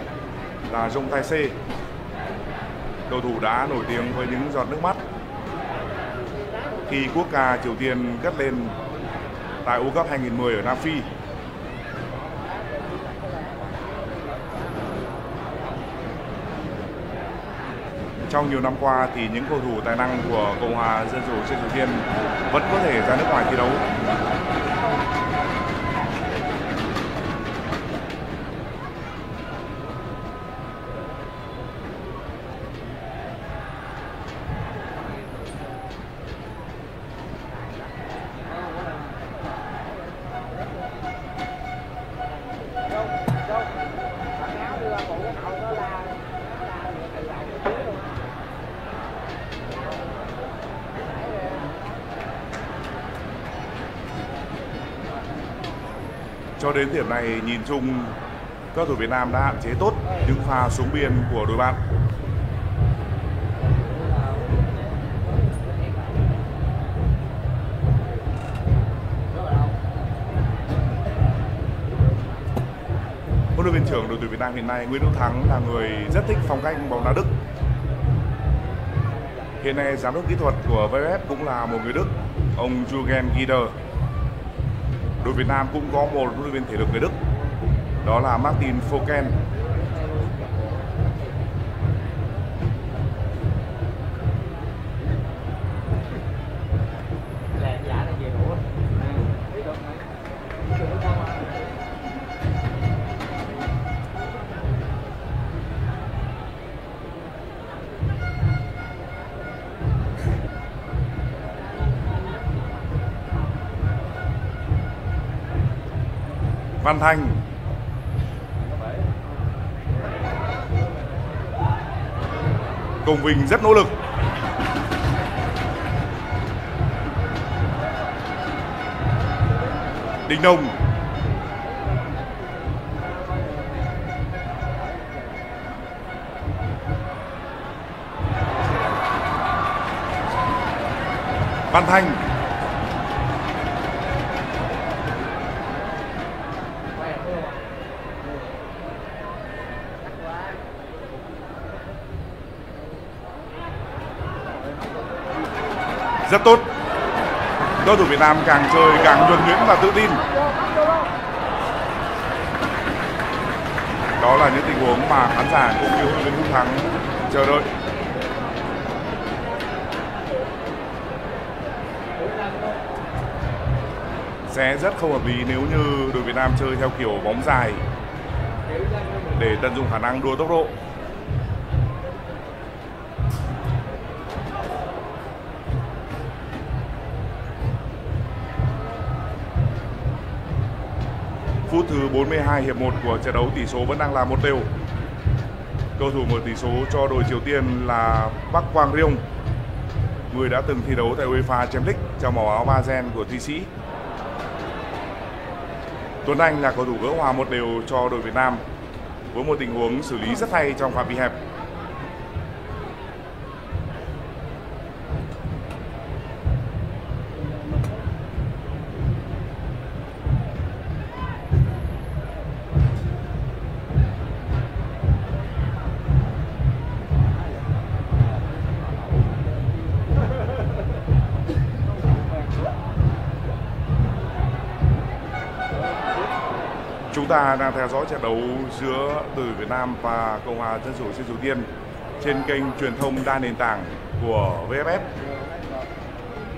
là Jong Tae-se. Cầu thủ đã nổi tiếng với những giọt nước mắt khi quốc ca Triều Tiên cất lên tại World Cup hai nghìn không trăm mười ở Nam Phi. Trong nhiều năm qua thì những cầu thủ tài năng của Cộng hòa Dân chủ trên Triều Tiên vẫn có thể ra nước ngoài thi đấu. Cho đến điểm này, nhìn chung các thủ Việt Nam đã hạn chế tốt những pha xuống biên của đội bạn. Huấn luyện viên trưởng đội tuyển Việt Nam hiện nay Nguyễn Đức Thắng là người rất thích phong cách bóng đá Đức. Hiện nay giám đốc kỹ thuật của vê ép ép cũng là một người Đức, ông Jürgen Gider. Đội Việt Nam cũng có một huấn luyện viên thể lực người Đức, đó là Martin Foken. Văn Thành. Công Vinh rất nỗ lực. Đình Đông. Văn Thành. Rất tốt. Cầu thủ Việt Nam càng chơi càng nhuần nhuyễn và tự tin. Đó là những tình huống mà khán giả cũng như huấn luyện viên Thắng chờ đợi. Sẽ rất không hợp lý nếu như đội Việt Nam chơi theo kiểu bóng dài để tận dụng khả năng đua tốc độ. Phút thứ bốn mươi hai hiệp một của trận đấu, tỷ số vẫn đang là một đều. Cầu thủ mở tỷ số cho đội Triều Tiên là Park Kwang Ryong, người đã từng thi đấu tại UEFA Champions League trong màu áo Barren của Thụy Sĩ. Tuấn Anh là cầu thủ gỡ hòa một đều cho đội Việt Nam với một tình huống xử lý rất hay trong phạm vi hẹp. Chúng ta đang theo dõi trận đấu giữa đội Việt Nam và Cộng hòa Dân chủ Triều Tiên trên kênh truyền thông đa nền tảng của vê ép ép.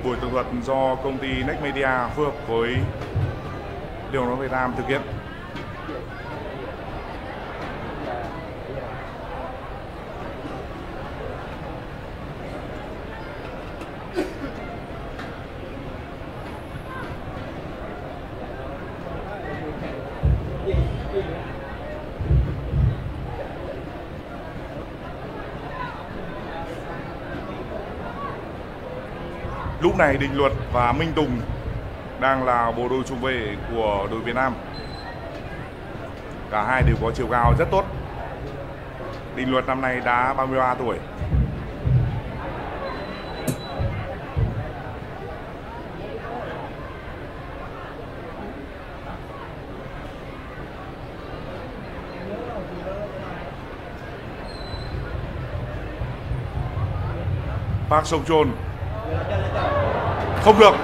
Buổi tường thuật do công ty Next Media phối hợp với Đài Tiếng nói Việt Nam thực hiện. Lúc này Đình Luật và Minh Tùng đang là bộ đôi trung vệ của đội Việt Nam. Cả hai đều có chiều cao rất tốt. Đình Luật năm nay đã ba mươi ba tuổi. Park Song-chon. Không được.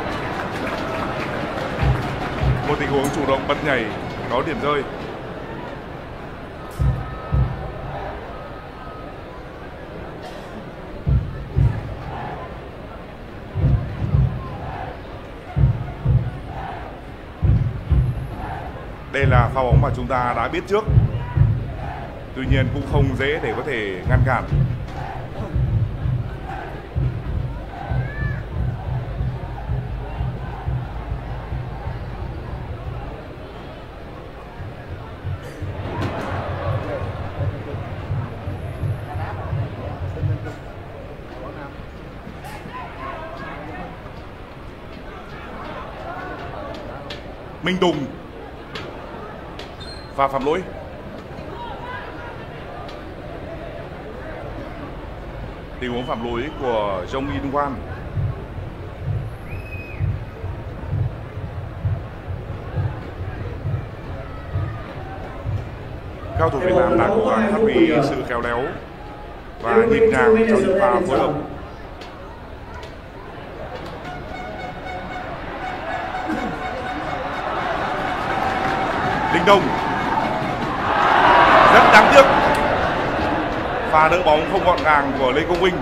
Một tình huống chủ động bật nhảy có điểm rơi. Đây là pha bóng mà chúng ta đã biết trước. Tuy nhiên cũng không dễ để có thể ngăn cản. Minh Tùng và phạm lỗi. Tình huống phạm lỗi của Jong In Wan. Cao thủ Việt Nam đã cố gắng phát huy sự khéo léo và nhịp nhàng trong những pha phối hợp. Đình Đông rất đáng tiếc, pha đỡ bóng không gọn gàng của Lê Công Vinh.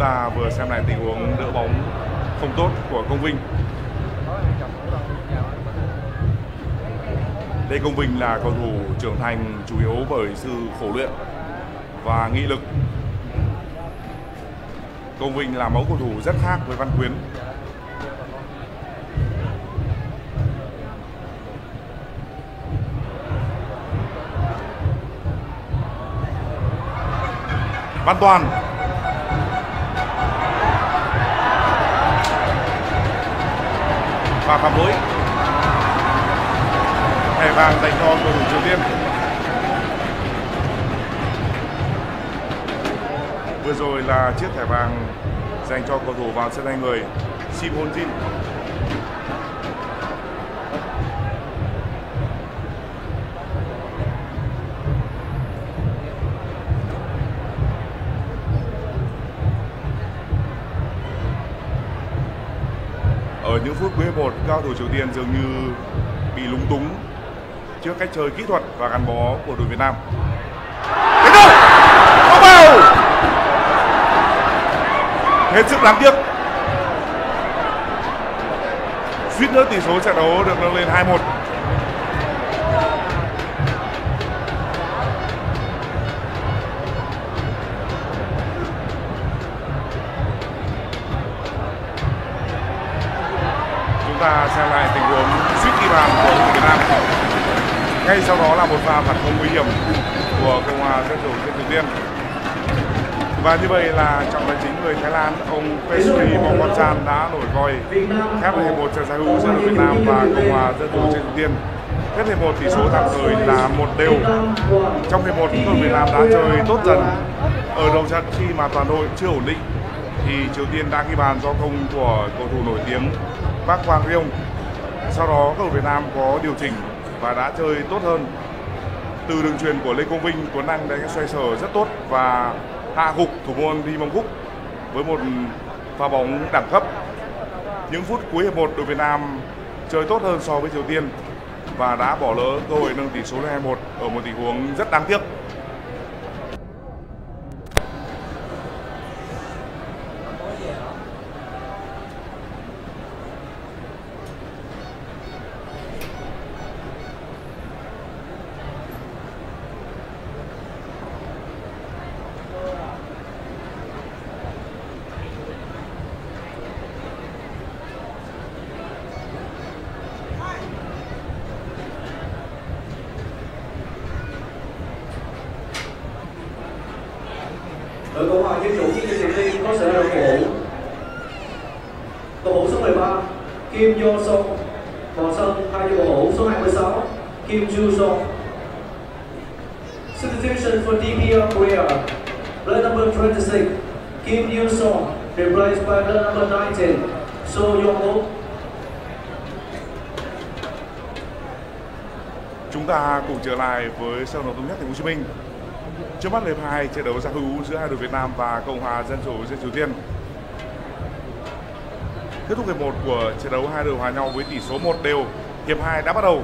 Ta vừa xem lại tình huống đỡ bóng không tốt của Công Vinh. Lê Công Vinh là cầu thủ trưởng thành chủ yếu bởi sự khổ luyện và nghị lực. Công Vinh là mẫu cầu thủ rất khác với Văn Quyến. Văn Toàn. Và phạm lỗi. Thẻ vàng dành cho cầu thủ Triều Tiên. Vừa rồi là chiếc thẻ vàng dành cho cầu thủ vào sân hai người Sim Hon Jin. Những phút cuối một, cao thủ Triều Tiên dường như bị lúng túng trước cách chơi kỹ thuật và gắn bó của đội Việt Nam. Thế đâu? Không vào. Hết sức đáng tiếc. Suýt nữa tỷ số trận đấu được nâng lên hai một. Ta xem lại tình huống suýt ghi bàn của đội Việt Nam. Ngay sau đó là một pha phản công nguy hiểm của Cộng hòa Dân chủ Triều Tiên. Và như vậy là trọng tài chính người Thái Lan, ông Pesuri Bongkochan đã nổi còi khép lại một trận giao hữu giữa đội Việt Nam và Cộng hòa Dân chủ Triều Tiên. Hết hiệp một, tỷ số tạm thời là một đều. Trong hiệp một, đội Việt Nam đã chơi tốt dần ở đầu trận khi mà toàn đội chưa ổn định. thì Triều Tiên đã ghi bàn do công của cầu thủ nổi tiếng Park Hwang Ryong. Sau đó cầu thủ Việt Nam có điều chỉnh và đã chơi tốt hơn. Từ đường truyền của Lê Công Vinh, Tuấn Anh đã xoay sở rất tốt và hạ gục thủ môn Ri Yong-jik với một pha bóng đẳng cấp. Những phút cuối hiệp một, đội Việt Nam chơi tốt hơn so với Triều Tiên và đã bỏ lỡ cơ hội nâng tỷ số lên hai một ở một tình huống rất đáng tiếc. Đội bóng họ dân chủ như Triều Tiên có sở hữu cầu thủ số mười ba Kim Jo Song vào sân thay cho cầu thủ số hai mươi sáu Kim Ju Song. Substitution for D P L Korea. Player number twenty-six Kim Ju Song replaced by player number nineteen So Yong-ho. Chúng ta cùng trở lại với sân đấu thống nhất Thành phố Hồ Chí Minh. Trước mắt hiệp hai, trận đấu giao hữu giữa hai đội Việt Nam và Cộng hòa Dân chủ Nhân dân Triều Tiên. Kết thúc hiệp một của trận đấu, hai đội hòa nhau với tỷ số một đều. Hiệp hai đã bắt đầu.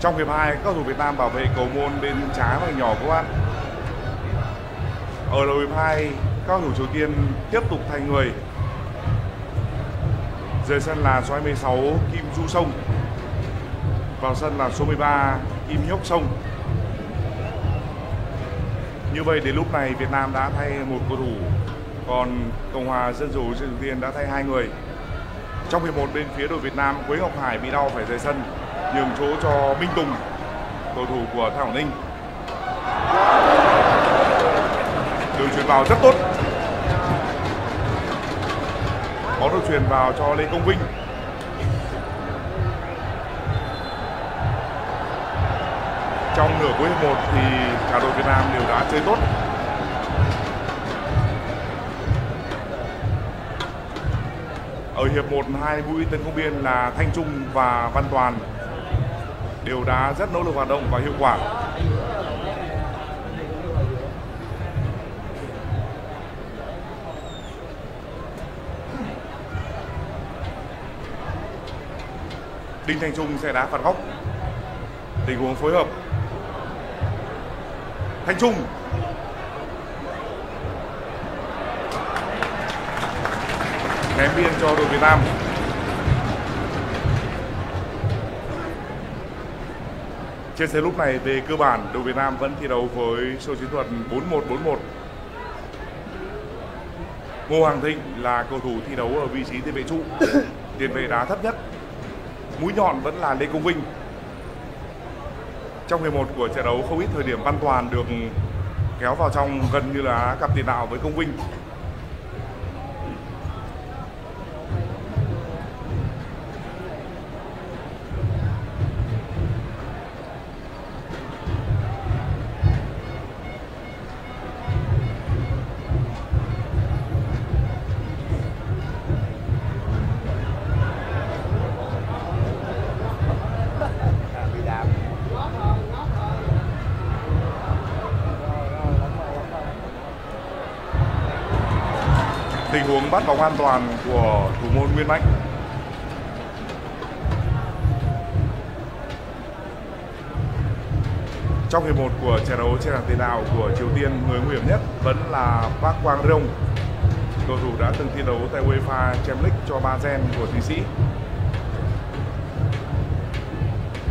Trong hiệp hai, các cầu thủ Việt Nam bảo vệ cầu môn bên trái và nhỏ của bạn. Ở đầu hiệp hai, các cầu thủ Triều Tiên tiếp tục thay người. Rời sân là số hai mươi sáu Kim Du Sông. Vào sân là số mười ba Kim Nhốc Sông. Như vậy đến lúc này Việt Nam đã thay một cầu thủ, còn Cộng hòa Dân chủ Triều Tiên đã thay hai người. Trong hiệp một, bên phía đội Việt Nam, Quế Ngọc Hải bị đau phải rời sân, nhường chỗ cho Minh Tùng, cầu thủ của Thảo Ninh. Đường truyền vào rất tốt. Có đường truyền vào cho Lê Công Vinh. Trong nửa cuối hiệp một thì cả đội Việt Nam đều đã chơi tốt. Ở hiệp một, hai mũi tấn công biên là Thanh Trung và Văn Toàn đều đã rất nỗ lực hoạt động và hiệu quả. Đinh Thanh Trung sẽ đá phạt góc. Tình huống phối hợp Thanh Trung. Ném biên cho đội Việt Nam. Trên sân lúc này về cơ bản đội Việt Nam vẫn thi đấu với số chiến thuật bốn một bốn một. Ngô Hoàng Thịnh là cầu thủ thi đấu ở vị trí tiền vệ trụ. Tiền vệ đá thấp nhất. Mũi nhọn vẫn là Lê Công Vinh. Trong hiệp một của trận đấu không ít thời điểm Văn Toàn được kéo vào trong gần như là cặp tiền đạo với Công Vinh. Tình huống bắt bóng an toàn của thủ môn Nguyên Mạnh. Trong hiệp một của trận đấu trên hàng tiền đạo của Triều Tiên, người nguy hiểm nhất vẫn là Park Hwang Ryong, cầu thủ đã từng thi đấu tại UEFA Champions League cho Basel của Thụy Sĩ.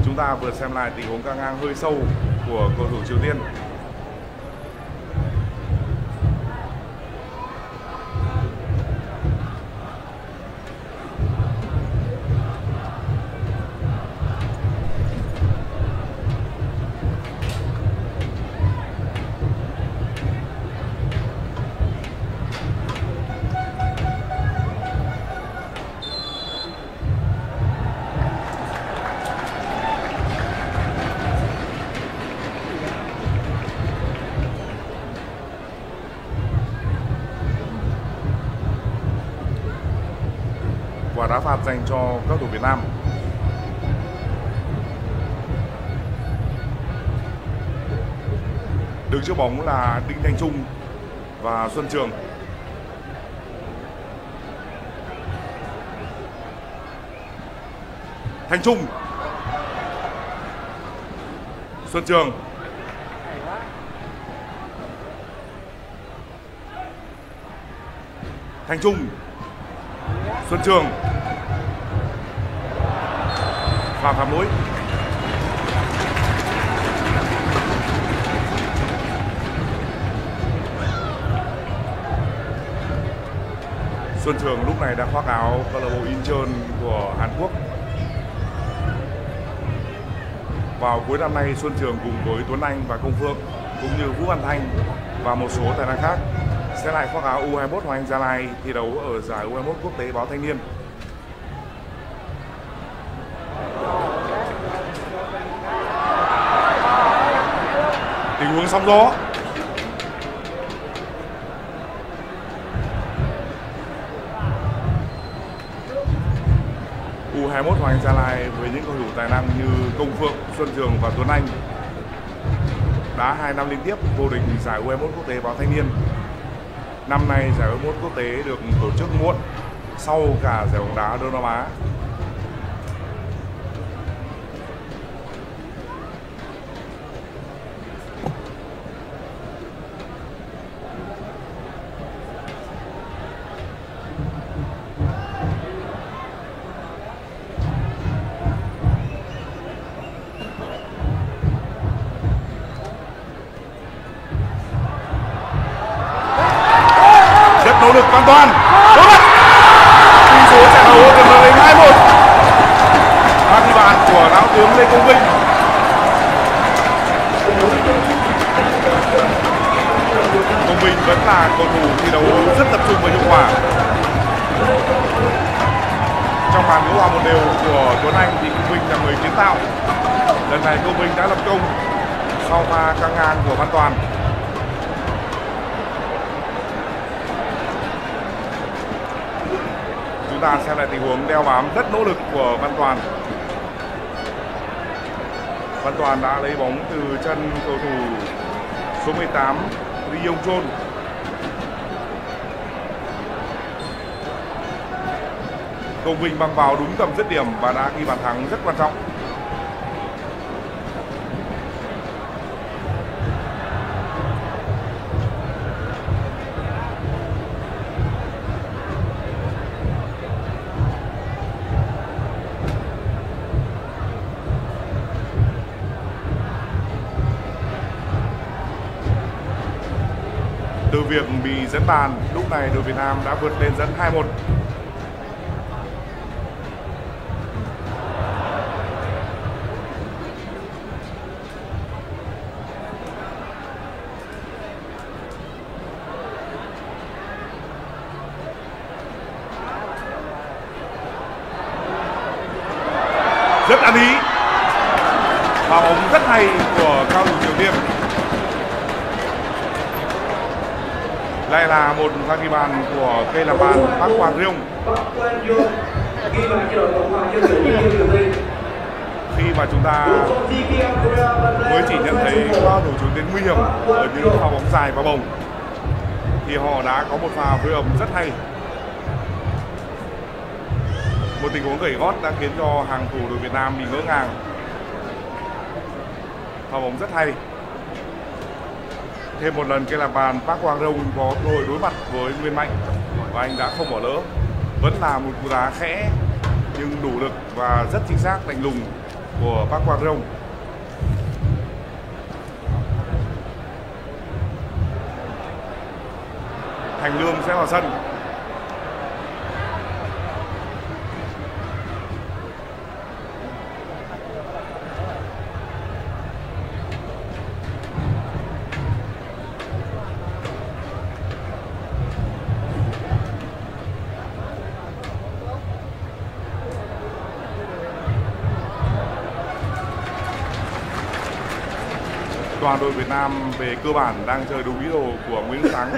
Chúng ta vừa xem lại tình huống căng ngang hơi sâu của cầu thủ Triều Tiên. quả đá phạt dành cho các thủ Việt Nam. Đứng trước bóng là Đinh Thanh Trung và Xuân Trường. Thanh Trung, Xuân Trường, Thanh Trung, Xuân Trường, và phạm lỗi. Xuân Trường lúc này đã khoác áo câu lạc bộ Incheon của Hàn Quốc. Vào cuối năm nay, Xuân Trường cùng với Tuấn Anh và Công Phượng cũng như Vũ Văn Thanh và một số tài năng khác sẽ lại khoác áo u hai mốt Hoàng Anh Gia Lai thi đấu ở giải u hai mốt quốc tế báo Thanh Niên. Tình huống sóng gió. u hai mốt Hoàng Anh Gia Lai với những cầu thủ tài năng như Công Phượng, Xuân Trường và Tuấn Anh đã hai năm liên tiếp vô địch giải u hai mốt quốc tế báo Thanh Niên. Năm nay giải u hai mốt quốc tế được tổ chức muộn sau cả giải bóng đá Đông Nam Á. Chân cầu thủ số mười tám Ri Yong-jun. Công Vinh băng vào đúng tầm dứt điểm và đã ghi bàn thắng rất quan trọng. Việc bị dẫn bàn, lúc này đội Việt Nam đã vượt lên dẫn hai một. Rất ăn ý. Và bóng rất hay của cao thủ Triều Tiên. Đây là một pha ghi bàn của cây làm bàn Park Hwan Ryong. Khi mà chúng ta mới chỉ nhận thấy cao thủ Triều Tiên nguy hiểm ở những pha bóng dài và bồng thì họ đã có một pha phối hợp rất hay. Một tình huống gẩy gót đã khiến cho hàng thủ đội Việt Nam bị ngỡ ngàng. Pha bóng rất hay. Thêm một lần cây làm bàn Park Hwan Ryong có cơ hội đối mặt với Nguyên Mạnh và anh đã không bỏ lỡ. Vẫn là một cú đá khẽ nhưng đủ lực và rất chính xác lạnh lùng của Park Hwan Ryong. Thành Lương sẽ vào sân. Toàn đội Việt Nam về cơ bản đang chơi đúng ý đồ của Nguyễn Sáng.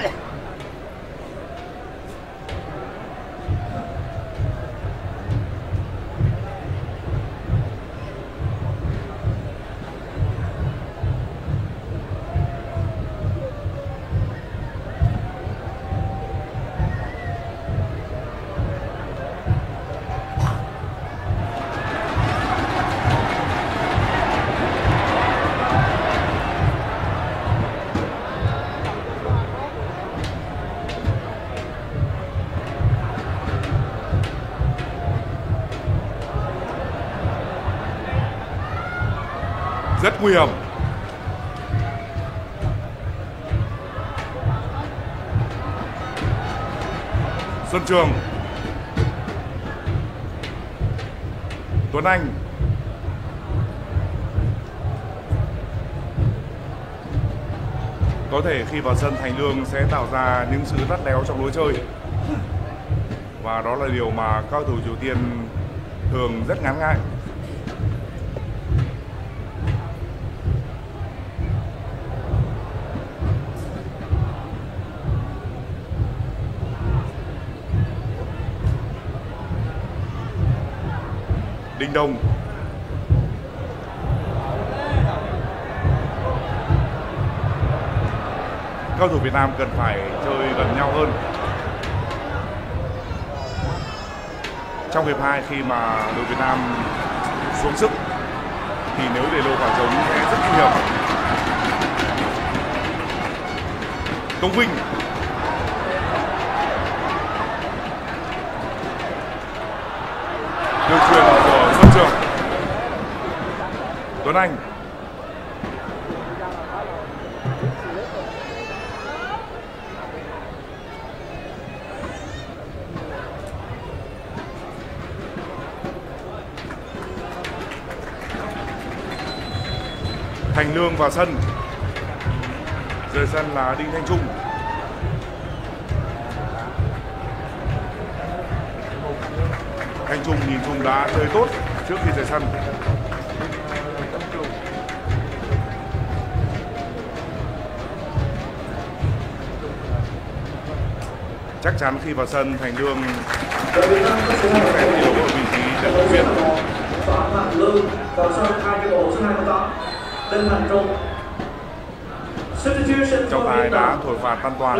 rất nguy hiểm. Xuân Trường, Tuấn Anh, có thể khi vào sân Thành Lương sẽ tạo ra những sự lắt léo trong lối chơi, và đó là điều mà các cầu thủ Triều Tiên thường rất ngán ngại. Đình Đồng, cầu thủ Việt Nam cần phải chơi gần nhau hơn trong hiệp hai, khi mà đội Việt Nam xuống sức thì nếu để lô quả trống sẽ rất nguy hiểm. Công Vinh, đường truyền của Xuân Trường, Tuấn Anh, Thành Lương vào sân, rời sân là Đinh Thanh Trung. Thanh Trung nhìn Trung đã chơi tốt trước khi rời sân. Chắc chắn khi vào sân Thành Lương sẽ thiếu một vị trí dẫn động viên. Phạm Lương vào sân thay cho bộ số hai mươi tám. Trọng tài đã thổi phạt an toàn.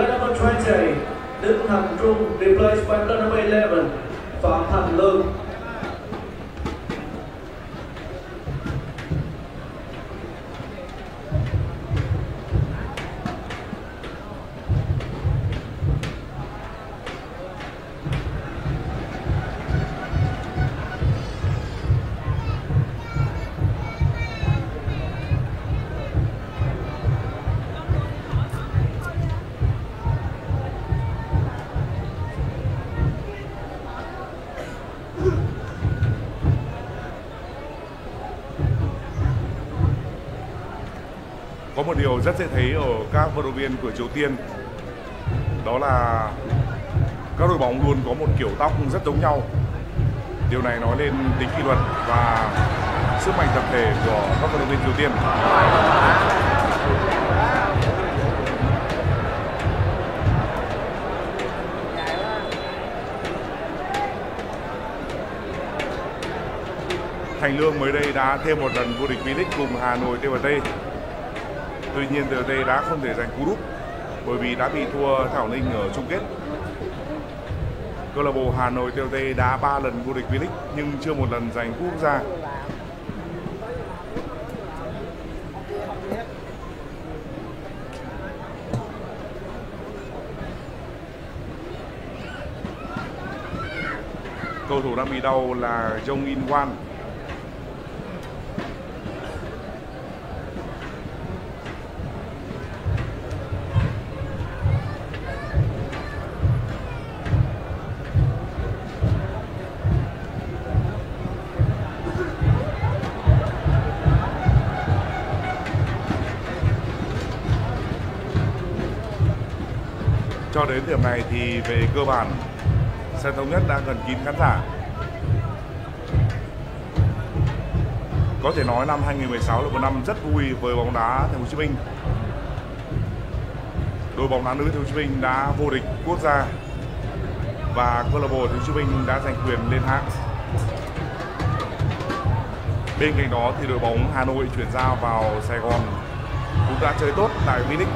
Một điều rất dễ thấy ở các vận động viên của Triều Tiên đó là các đội bóng luôn có một kiểu tóc rất giống nhau. Điều này nói lên tính kỷ luật và sức mạnh tập thể của các vận động viên Triều Tiên. Thành Lương mới đây đã thêm một lần vô địch V-League cùng Hà Nội T và T. Tuy nhiên tê và tê đã không thể giành cú đúp bởi vì đã bị thua Thảo Ninh ở chung kết. Câu lạc bộ Hà Nội tê và tê đã ba lần vô địch V-League nhưng chưa một lần giành cúp quốc gia. Cầu thủ đang bị đau là Jong In Wan. Cho đến điểm này thì về cơ bản sân Thống Nhất đã gần kín khán giả. Có thể nói năm hai nghìn không trăm mười sáu là một năm rất vui với bóng đá Thành phố Hồ Chí Minh. Đội bóng đá nữ Thành phố Hồ Chí Minh đã vô địch quốc gia và câu lạc bộ Thành phố Hồ Chí Minh đã giành quyền lên hạng. Bên cạnh đó thì đội bóng Hà Nội chuyển giao vào Sài Gòn cũng đã chơi tốt tại V-League.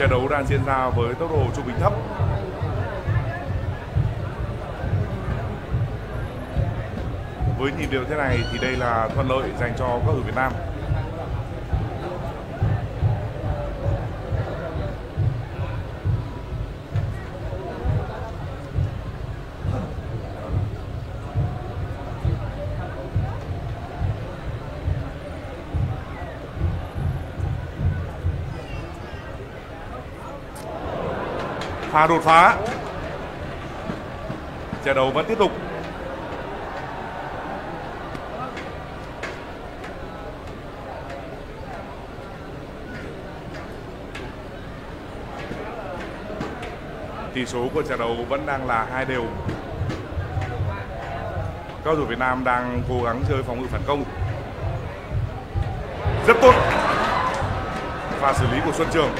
Trận đấu đang diễn ra với tốc độ trung bình thấp. Với nhịp điệu thế này thì đây là thuận lợi dành cho các cầu thủ Việt Nam. Pha đột phá. Trận đấu vẫn tiếp tục. Tỷ số của trận đấu vẫn đang là hai đều. Các cầu thủ Việt Nam đang cố gắng chơi phòng ngự phản công rất tốt. Pha xử lý của Xuân Trường.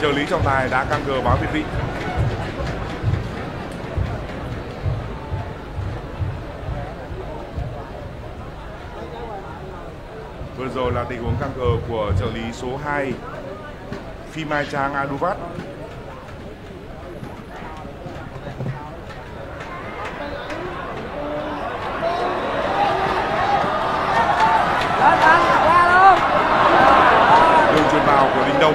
Trợ lý trọng tài đã căng cờ báo việt vị. Vừa rồi là tình huống căng cờ của trợ lý số hai Phi Mai Trang Aduvat. Đường chuyền vào của Đình Đông.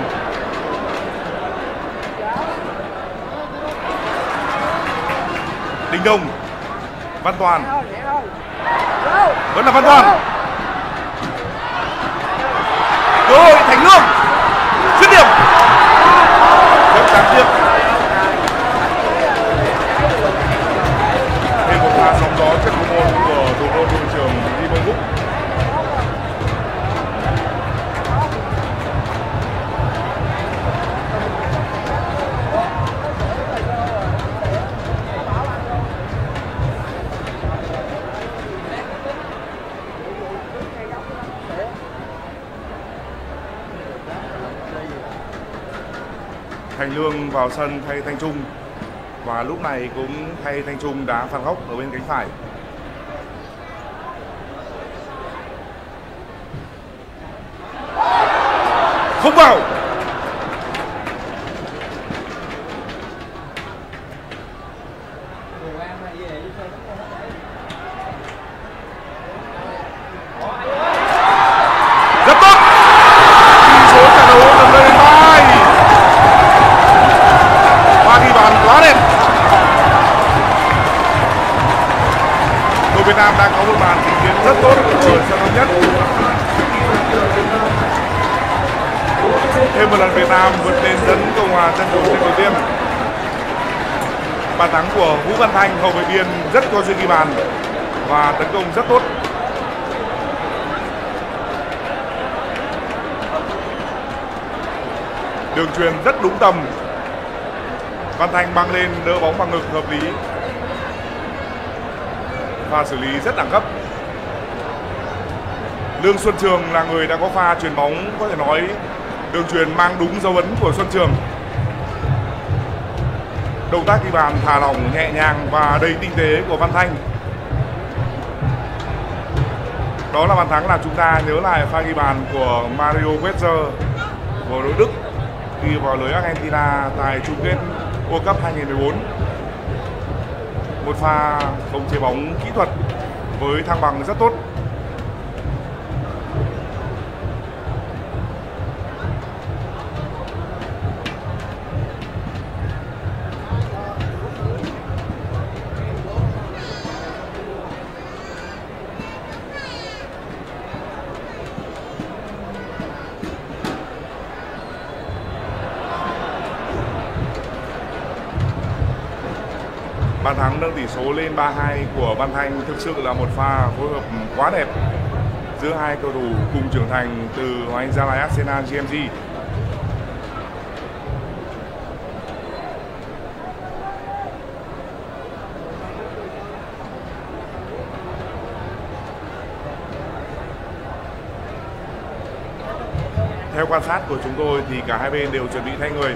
Đình Đông, Văn Toàn, vẫn là Văn Toàn. Cơ hội Thành Lương, dứt điểm. Rất đáng tiếc. Thêm một pha sóng gió trên khu môn của thủ môn đội trưởng Ri Yong-jik. Thành Lương vào sân thay Thanh Trung và lúc này cũng thay Thanh Trung đá phạt góc ở bên cánh phải. Không vào. Rất có duyên ghi bàn và tấn công rất tốt. Đường chuyền rất đúng tầm. Văn Thanh băng lên đỡ bóng bằng ngực hợp lý và xử lý rất đẳng cấp. Lương Xuân Trường là người đã có pha chuyền bóng, có thể nói đường chuyền mang đúng dấu ấn của Xuân Trường. Động tác ghi bàn thả lỏng, nhẹ nhàng và đầy tinh tế của Văn Thanh. Đó là bàn thắng làm chúng ta nhớ lại pha ghi bàn của Mario Weitzer của đội Đức khi vào lưới Argentina tại chung kết World Cup hai không một bốn. Một pha khống chế bóng kỹ thuật với thăng bằng rất tốt. Bàn thắng nâng tỷ số lên ba hai của Văn Thanh thực sự là một pha phối hợp quá đẹp giữa hai cầu thủ cùng trưởng thành từ Hoàng Anh Gia Lai Arsenal giê em xê. Theo quan sát của chúng tôi thì cả hai bên đều chuẩn bị thay người.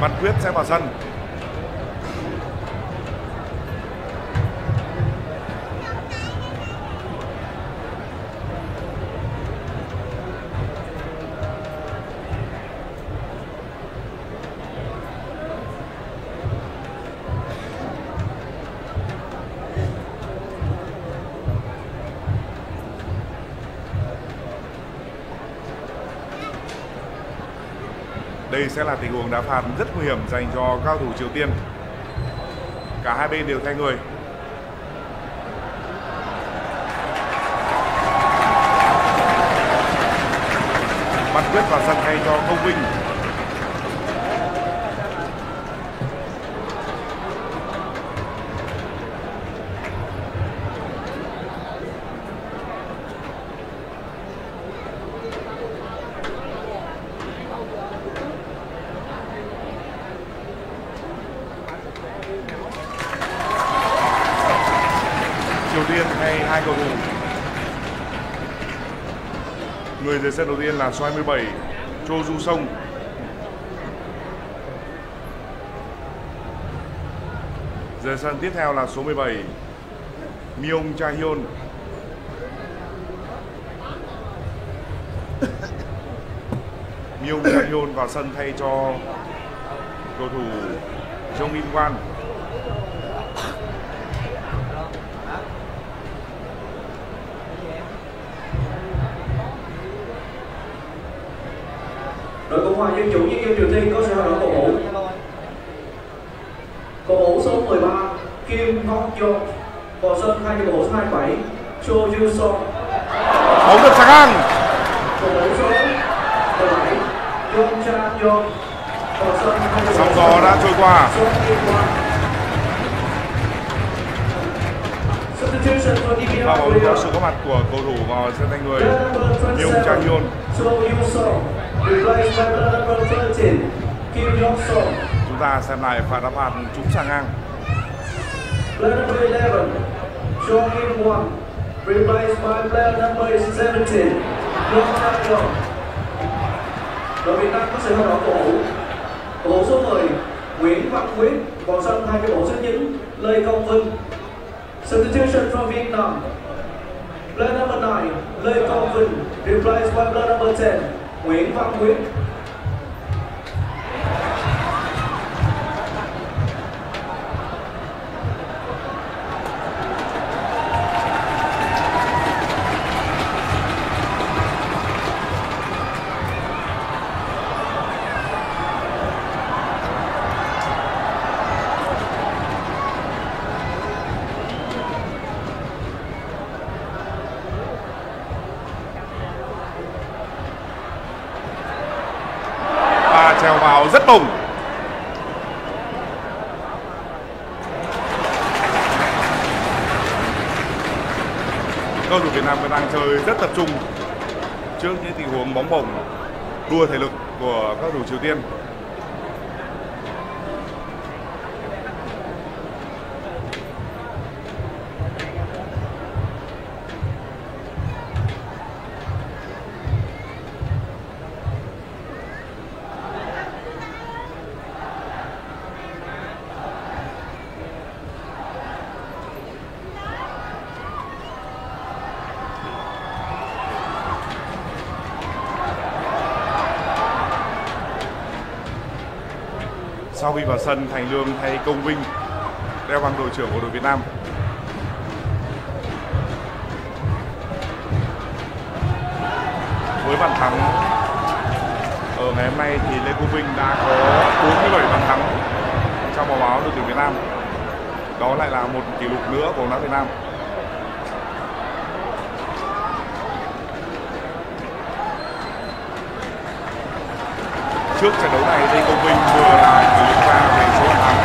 Văn Quyết sẽ vào sân. Đây sẽ là tình huống đá phạt rất nguy hiểm dành cho cao thủ Triều Tiên. Cả hai bên đều thay người. Văn Quyết vào sân thay cho Công Vinh. Người sân đầu tiên là số hai mươi bảy Cho Du Sông. Giờ sân tiếp theo là số mười bảy Myung Cha Hyun. Myung Cha Hyun vào sân thay cho cầu thủ Jong In Wan. Đội Cộng hòa Dân chủ Nhân dân Triều Tiên có sự hỗ trợ cổ vũ. Cổ vũ số mười ba Kim Hong Jo vào sân thay cho cổ vũ số hai mươi bảy Cho Ju Song. Bóng được sạc ngang. Cổ vũ số mười bảy Yong Cha Jo vào sân thay cho. Sóng gió đã trôi qua. Và bóng có sự có mặt của cầu thủ vào sân thanh người Yong Cha Hyun. Chúng ta xem lại pha đá phạt trúng sà ngang. Đội Việt Nam có sự hỗ trợ cổ vũ. Cổ số mười Nguyễn Văn Quyết vào sân thay cho cổ số chín Lê Công Vinh. Substitution from Vietnam. Player number nine Lê Công Vinh replaced by player number ten Nguyễn Văn Quyết. Rất bổng. Cầu thủ Việt Nam vẫn đang chơi rất tập trung trước những tình huống bóng bổng đua thể lực của các cầu thủ Triều Tiên. Sau khi vào sân, Thành Lương thay Công Vinh đeo băng đội trưởng của đội Việt Nam. Với bàn thắng ở ngày hôm nay thì Lê Công Vinh đã có bốn mươi bảy bàn thắng trong báo báo đội tuyển Việt Nam. Đó lại là một kỷ lục nữa của bóng đá Việt Nam. Trước trận đấu này, Lê Công Vinh vừa là kỷ lục gia về số bàn thắng,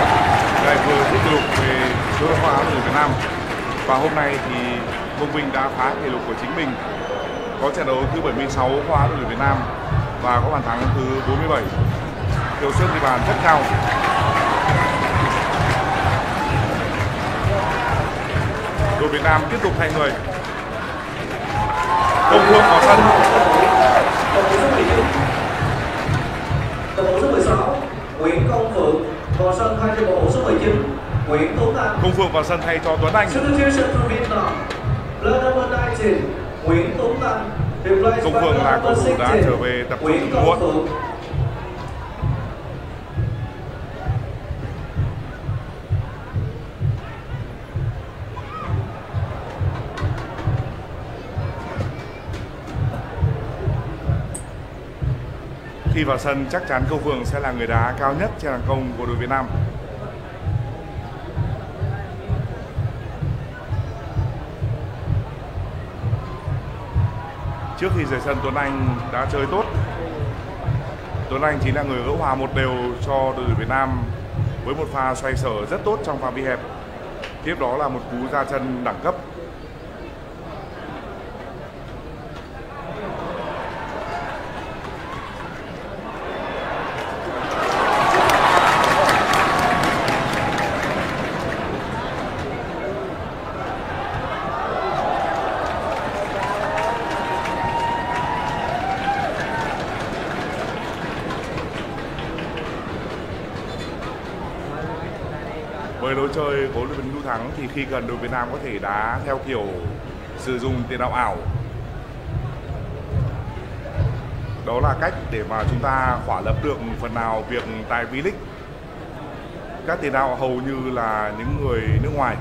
lại vừa giữ kỷ lục về số đấu hóa của Việt Nam. Và hôm nay thì Công Vinh đã phá kỷ lục của chính mình. Có trận đấu thứ bảy mươi sáu hóa đội tuyển Việt Nam và có bàn thắng thứ bốn mươi bảy. Hiệu suất ghi bàn rất cao. Đội Việt Nam tiếp tục thay người. Công Phượng vào sân. Cầu thủ số mười sáu Nguyễn Công cho bộ số mười chín Nguyễn Tuấn Anh. Công Phượng vào sân thay cho Tuấn Anh. Công Phượng là cầu thủ đã trở về tập trung muộn. Khi vào sân chắc chắn Công Phượng sẽ là người đá cao nhất trên hàng công của đội Việt Nam. Trước khi rời sân Tuấn Anh đã chơi tốt. Tuấn Anh chính là người gỡ hòa một đều cho đội Việt Nam với một pha xoay sở rất tốt trong phạm vi hẹp. Tiếp đó là một cú ra chân đẳng cấp. Chơi của đội Đức thắng thì khi gần đội Việt Nam có thể đá theo kiểu sử dụng tiền đạo ảo. Đó là cách để mà chúng ta khỏa lấp được phần nào việc tại V-League. Các tiền đạo hầu như là những người nước ngoài.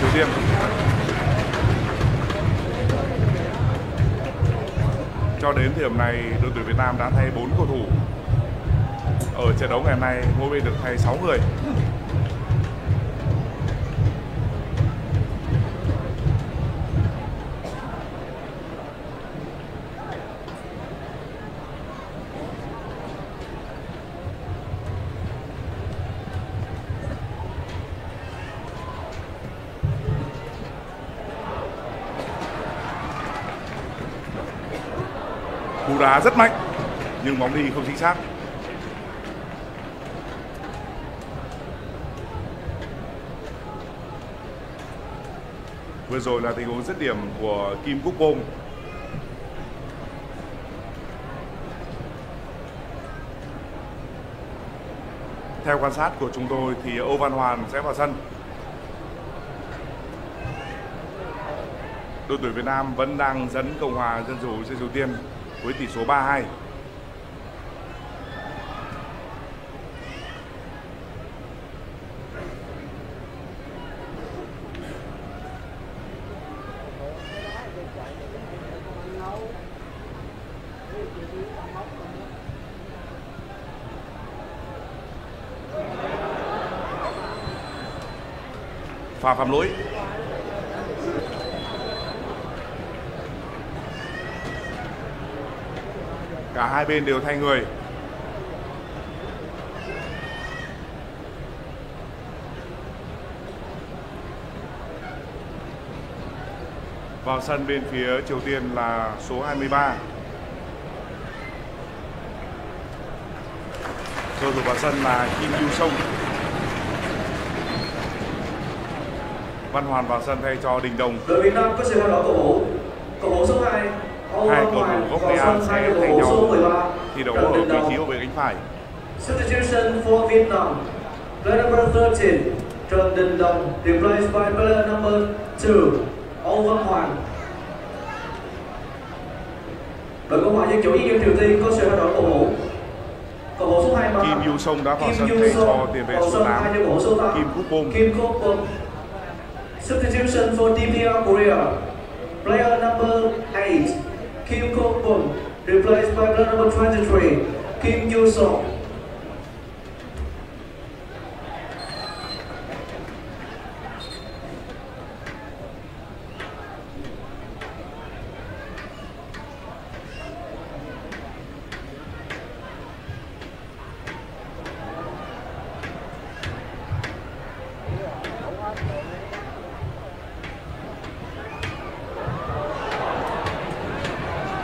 Triều Tiên. Cho đến thời điểm này, đội tuyển Việt Nam đã thay bốn cầu thủ. Ở trận đấu ngày hôm nay, mỗi bên được thay sáu người. Đá rất mạnh nhưng bóng đi không chính xác. Vừa rồi là tình huống dứt điểm của Kim Cúc Bông. Theo quan sát của chúng tôi thì Âu Văn Hoàn sẽ vào sân. Đội tuyển Việt Nam vẫn đang dẫn Cộng hòa Dân chủ Nhân dân Triều Tiên với tỷ số ba hai. Pha phạm lỗi. Cả hai bên đều thay người. Vào sân bên phía Triều Tiên là số hai mươi ba. Cầu thủ vào sân là Kim Yu Song. Văn Hoàn vào sân thay cho Đình Đồng. Đội Việt Nam có sự hao đảo cầu thủ. Cầu thủ số hai. Hai cầu thủ gốc Nghệ An sẽ thay nhau thi đấu ở vị trí hậu vệ cánh phải. Substitution for Vietnam. Player number thirteen, Trần Đình Đồng, replaced by player number two, Âu Văn Hoàng. Đội Cộng hòa Dân chủ Nhân dân Triều Tiên có sự thay đổi cầu thủ. Cầu thủ số hai mươi ba Kim Yu Song đã vào sân thay cho tiền vệ số tám Kim Quốc Bông. Kim Quốc Bông. Substitution for đê pê rờ Korea. Player number eight, Kim Ko-pung, replaced by player number twenty-three, Kim Yu-so.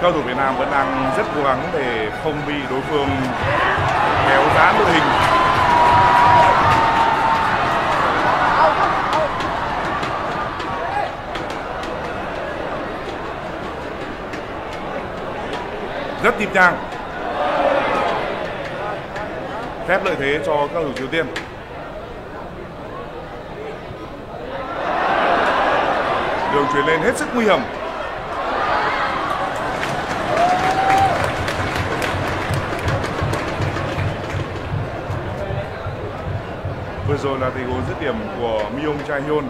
cầu thủ Việt Nam vẫn đang rất cố gắng để không bị đối phương kéo dán đội hình. Rất nhịp nhàng, phép lợi thế cho các cầu thủ Triều Tiên. Đường chuyền lên hết sức nguy hiểm. Vừa rồi là tình huống dứt điểm của Myung Jae Hyun.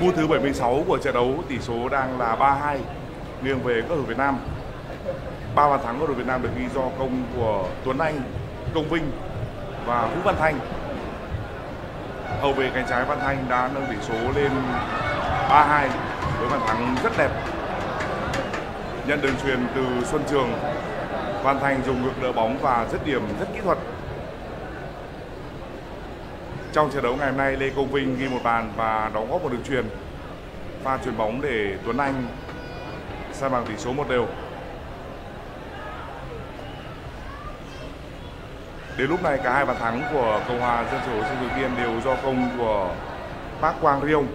Phút thứ bảy mươi sáu của trận đấu, tỷ số đang là ba hai nghiêng về các cầu thủ Việt Nam. Ba bàn thắng của đội Việt Nam được ghi do công của Tuấn Anh, Công Vinh và Vũ Văn Thanh. Hậu vệ cánh trái Văn Thanh đã nâng tỷ số lên ba hai với bàn thắng rất đẹp. Nhận đường chuyền từ Xuân Trường, Văn Thanh dùng ngược đỡ bóng và dứt điểm rất kỹ thuật. Trong trận đấu ngày hôm nay, Lê Công Vinh ghi một bàn và đóng góp một đường chuyền, pha chuyền bóng để Tuấn Anh sa bằng tỷ số một đều. Đến lúc này cả hai bàn thắng của Cộng hòa Dân chủ Triều Tiên đều do công của Park Quang Ryong.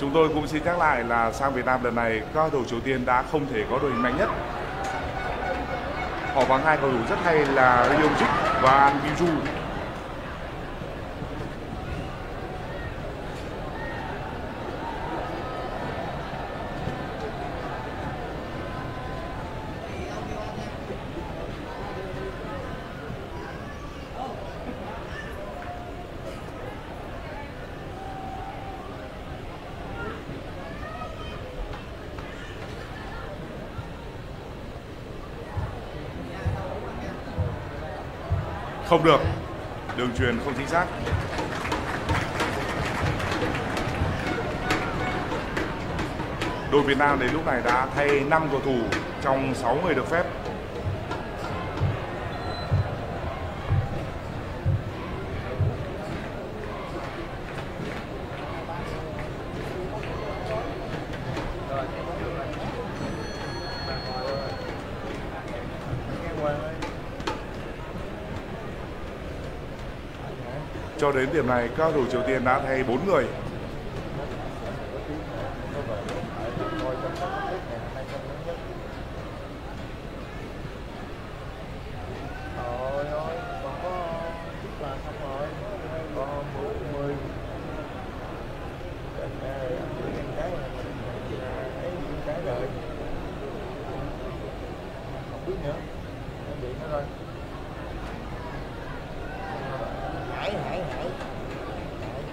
Chúng tôi cũng xin nhắc lại là sang Việt Nam lần này, các cầu thủ Triều Tiên đã không thể có đội hình mạnh nhất. Họ vắng hai cầu thủ rất hay là Ri Yong-jik và An Byong-jun. Không được, đường chuyền không chính xác. Đội Việt Nam đến lúc này đã thay năm cầu thủ trong sáu người được phép. Cho đến điểm này, các cầu thủ Triều Tiên đã thay bốn người.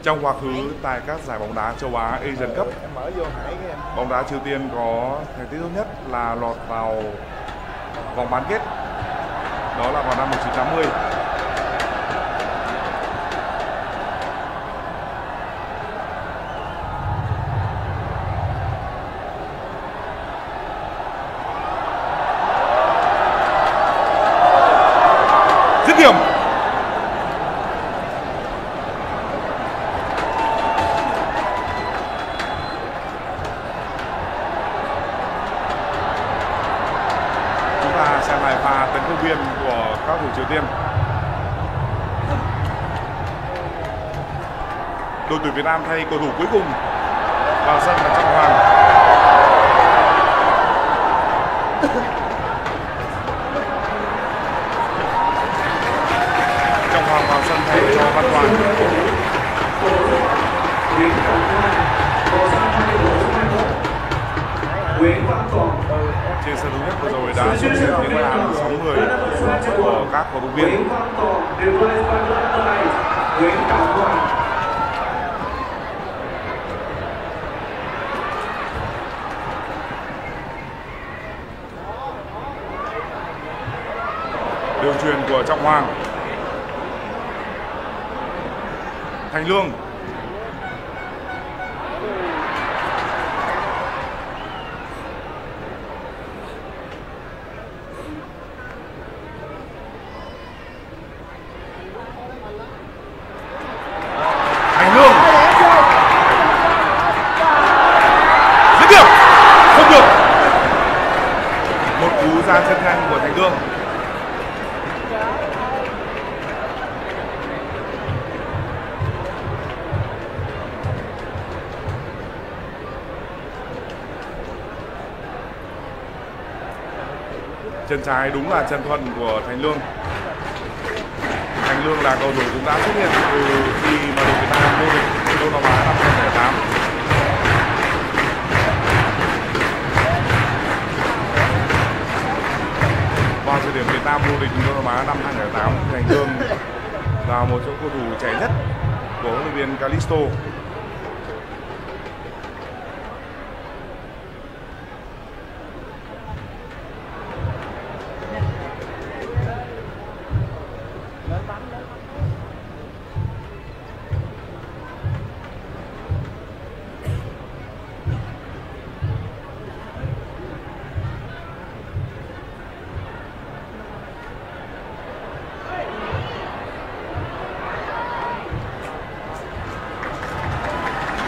Trong quá khứ tại các giải bóng đá châu Á Asian Cup, bóng đá Triều Tiên có thành tích tốt nhất là lọt vào vòng bán kết, đó là vào năm một nghìn chín trăm tám mươi. Đội tuyển Việt Nam thay cầu thủ cuối cùng vào sân là Trọng Hoàng. Trọng Hoàng vào sân thay cho Văn Hoàng. trên sân thống nhất vừa rồi đã xuất hiện những làn sóng người của các cổ động viên. Điều chuyền của Trọng Hoàng. Thành Lương. Chân trái đúng là chân thuận của Thành Lương. Thành Lương là cầu thủ cũng đã xuất hiện từ khi mà đội Việt Nam vô địch Đông Nam Á năm hai nghìn không trăm lẻ tám. Vào thời điểm Việt Nam vô địch Đông Nam Á năm hai nghìn không trăm lẻ tám, Thành Lương là một trong cầu thủ trẻ nhất của huấn luyện viên Calisto.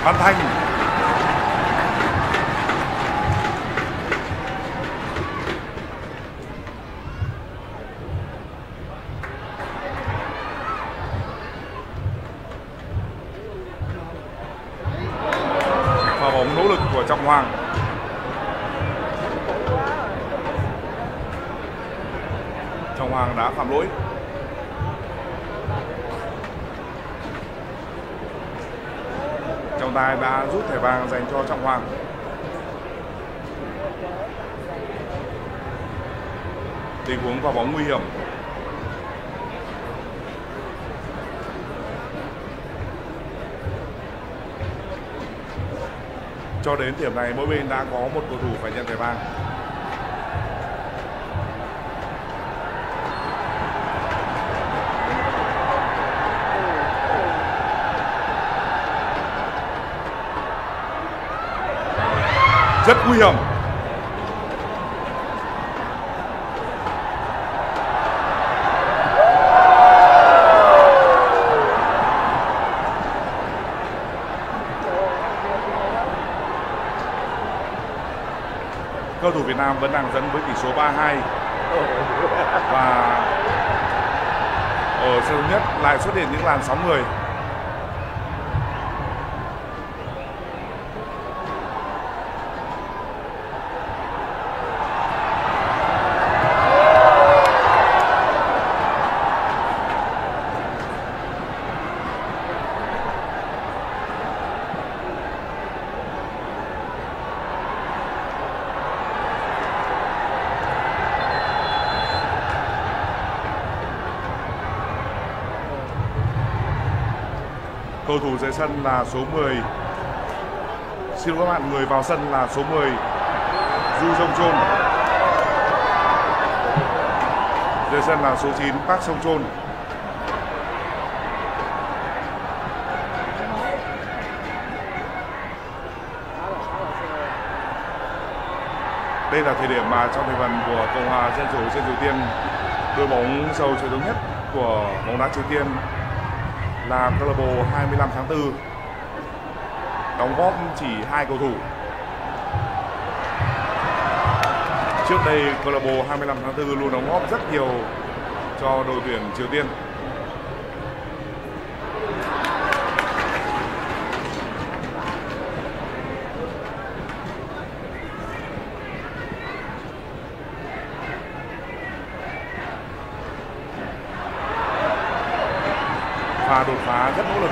Văn Thành. Pha bóng nỗ lực của Trọng Hoàng. Trọng Hoàng đã phạm lỗi. Trọng Tài đã rút thẻ vàng dành cho Trọng Hoàng. Tình huống vào bóng nguy hiểm. Cho đến điểm này mỗi bên đã có một cầu thủ phải nhận thẻ vàng. Rất nguy hiểm. Cầu thủ Việt Nam vẫn đang dẫn với tỷ số ba hai. Và ở sân thống nhất lại xuất hiện những làn sóng người. Cầu thủ dưới sân là số mười. Xin lỗi các bạn, người vào sân là số mười Du Sông Chôn. Dưới sân là số chín Park Sông Chôn. Đây là thời điểm mà trong thành phần của Cộng hòa Dân chủ Dân Triều Tiên, đội bóng giàu truyền thống nhất của bóng đá Triều Tiên là câu lạc bộ hai mươi lăm tháng tư đóng góp chỉ hai cầu thủ. Trước đây câu lạc bộ hai mươi lăm tháng tư luôn đóng góp rất nhiều cho đội tuyển Triều Tiên. Và đột phá rất nỗ lực.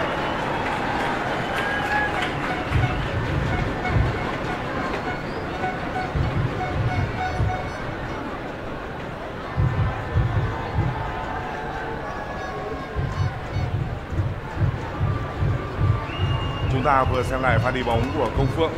Chúng ta vừa xem lại pha đi bóng của Công Phượng.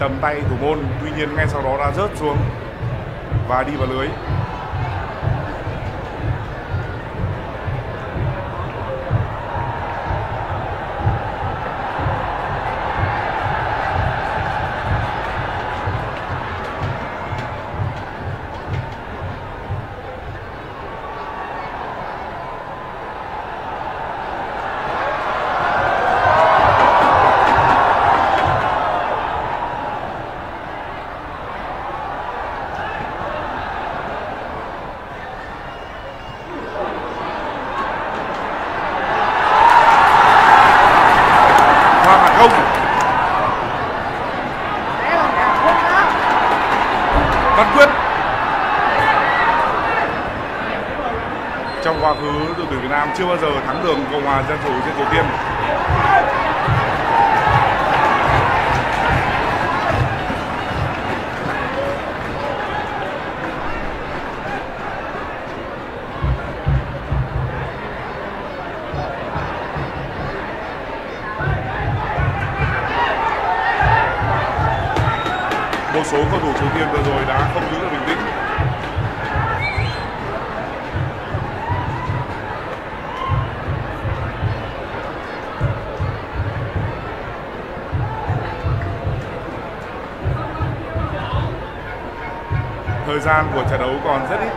Tầm tay thủ môn, tuy nhiên ngay sau đó đã rớt xuống và đi vào lưới. Chưa bao giờ thắng được Cộng hòa Dân chủ Triều Tiên. Một số cầu thủ Triều Tiên vừa rồi đã không giữ được bình tĩnh. Thời gian của trận đấu còn rất ít.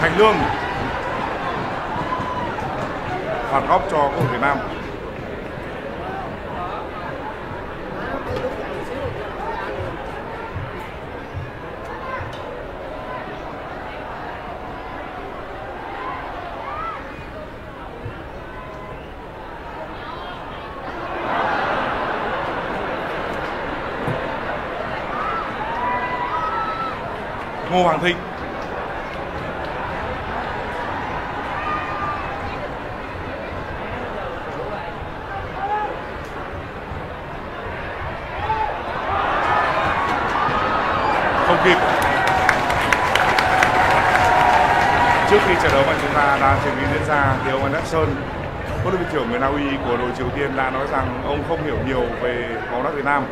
Thành Lương phạt góc cho cầu thủ Việt Nam. Ngô Hoàng Thịnh. Không kịp. Trước khi trận đấu mà chúng ta đang chuẩn bị diễn ra thì ông Andersen, huấn luyện viên trưởng người Na Uy của đội Triều Tiên đã nói rằng ông không hiểu nhiều về bóng đá Việt Nam.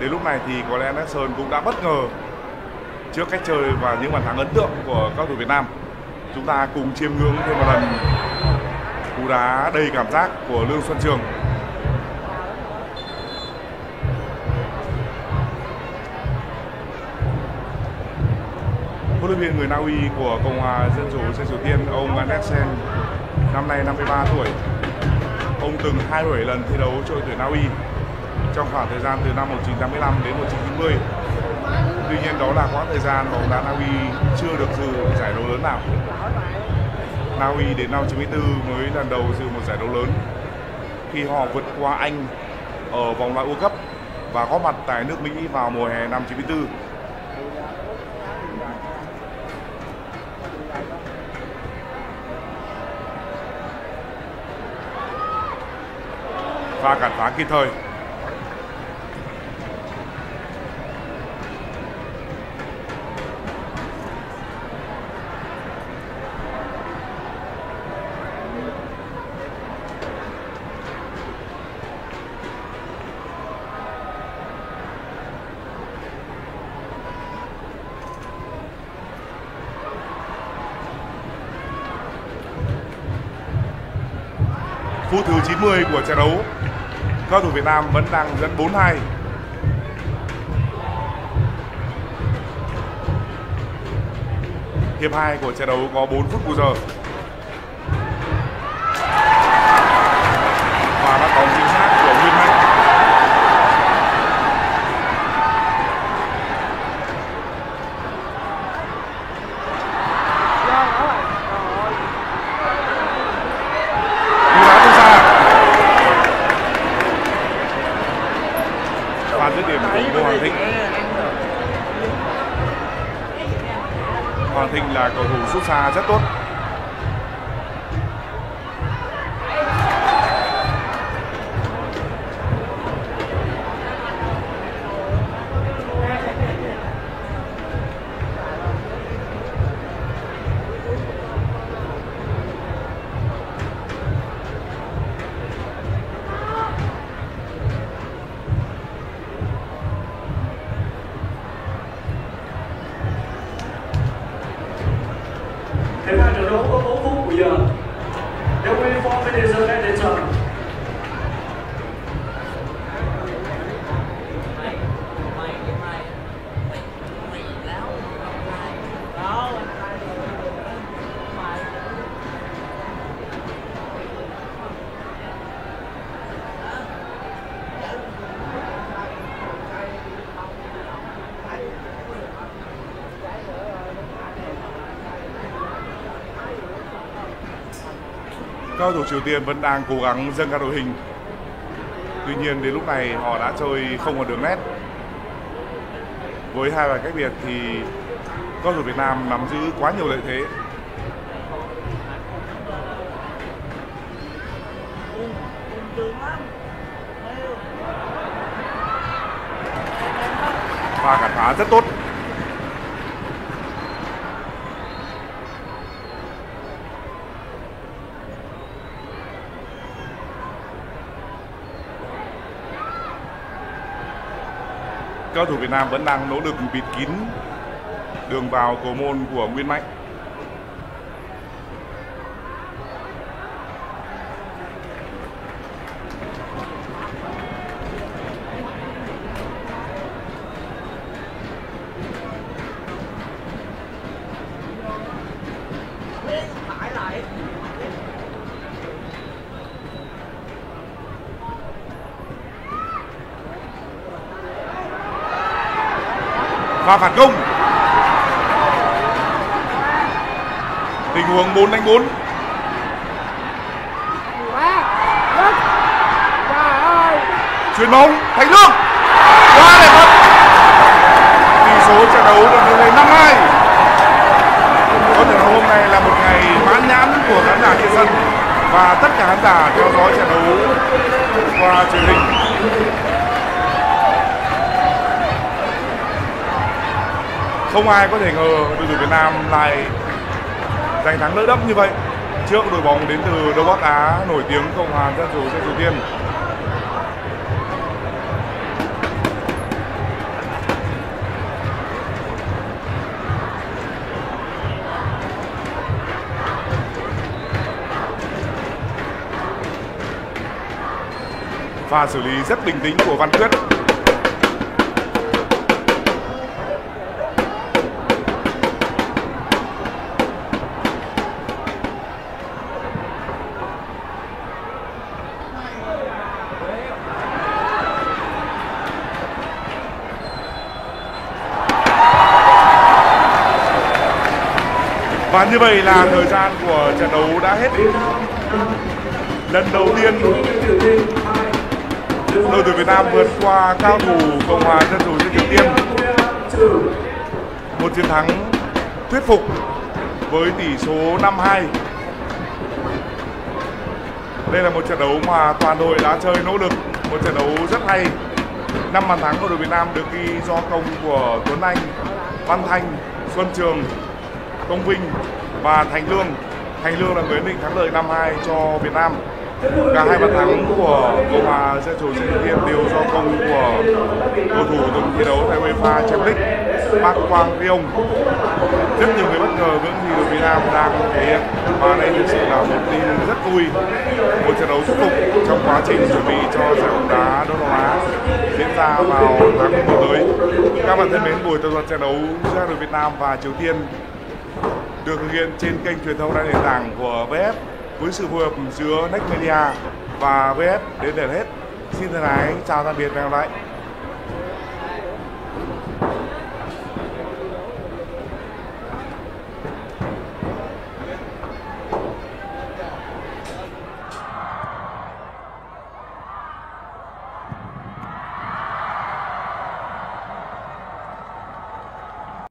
Đến lúc này thì có lẽ Andersen cũng đã bất ngờ trước cách chơi và những bàn thắng ấn tượng của các cầu thủ Việt Nam. Chúng ta cùng chiêm ngưỡng thêm một lần cú đá đầy cảm giác của Lương Xuân Trường. Huấn luyện viên người Na Uy của Cộng hòa Dân chủ Triều Tiên, ông Andersen, năm nay năm mươi ba tuổi. Ông từng hai mươi bảy lần thi đấu cho tuyển Na Uy trong khoảng thời gian từ năm một nghìn chín trăm tám mươi lăm đến một nghìn chín trăm chín mươi. Tuy nhiên đó là quãng thời gian bóng đá Na Uy chưa được dự giải đấu lớn nào. Na Uy đến năm chín mươi tư mới lần đầu dự một giải đấu lớn khi họ vượt qua Anh ở vòng loại World Cup và góp mặt tại nước Mỹ vào mùa hè năm chín mươi tư. pha cản phá kịp thời. Phút thứ chín mươi của trận đấu, các thủ Việt Nam vẫn đang dẫn bốn hai. Hiệp hai của trận đấu có bốn phút bù giờ. Và đã có chính xác của Nguyên Mạnh. Là cầu thủ sút xa rất tốt. Các cầu thủ Triều Tiên vẫn đang cố gắng dâng cao đội hình. Tuy nhiên đến lúc này họ đã chơi không còn đường nét. Với hai bàn cách biệt thì các cầu thủ Việt Nam nắm giữ quá nhiều lợi thế. Pha cản phá rất tốt. Các cầu thủ Việt Nam vẫn đang nỗ lực bịt kín đường vào cầu môn của Nguyên Mạnh. Pha phản công. Tình huống bốn đánh bốn. Chuyền bóng Thành Lương. Quá đẹp mắt. Tỷ số trận đấu được nâng lên năm hai. Có thể hôm nay là một ngày mãn nhãn của khán giả trên sân và tất cả khán giả theo dõi trận đấu qua truyền hình. Không ai có thể ngờ đội tuyển Việt Nam lại giành thắng đỡ đẫm như vậy trước đội bóng đến từ Đông Bắc Á nổi tiếng Cộng hòa Dân chủ Triều Tiên. Pha xử lý rất bình tĩnh của Văn Quyết. Và như vậy là thời gian của trận đấu đã hết. Lần đầu tiên đội tuyển Việt Nam vượt qua cao thủ Cộng hòa Dân chủ Triều Tiên. Một chiến thắng thuyết phục với tỷ số năm hai. Đây là một trận đấu mà toàn đội đã chơi nỗ lực, một trận đấu rất hay. Năm bàn thắng của đội Việt Nam được ghi do công của Tuấn Anh, Văn Thanh, Xuân Trường, Công Vinh và Thành Lương. Thành Lương là người định thắng lợi năm hai cho Việt Nam. Cả hai bàn thắng của Cộng hòa Dân chủ Nhân dân đều do công của cầu thủ từng thi đấu tại UEFA Champions League, Park Hang-seo. Rất nhiều người bất ngờ với những gì đội Việt Nam đang thể hiện, và đây thực sự là một tin rất vui, một trận đấu thuyết phục trong quá trình chuẩn bị cho giải bóng đá Đông Nam Á diễn ra vào tháng mười tới. Các bạn thân mến, buổi tập trận đấu giữa đội Việt Nam và Triều Tiên được thực hiện trên kênh truyền thông đa nền tảng của vê ép với sự phối hợp giữa Next Media và vê ép đến hết. Xin thân ái chào tạm biệt và hẹn gặp lại.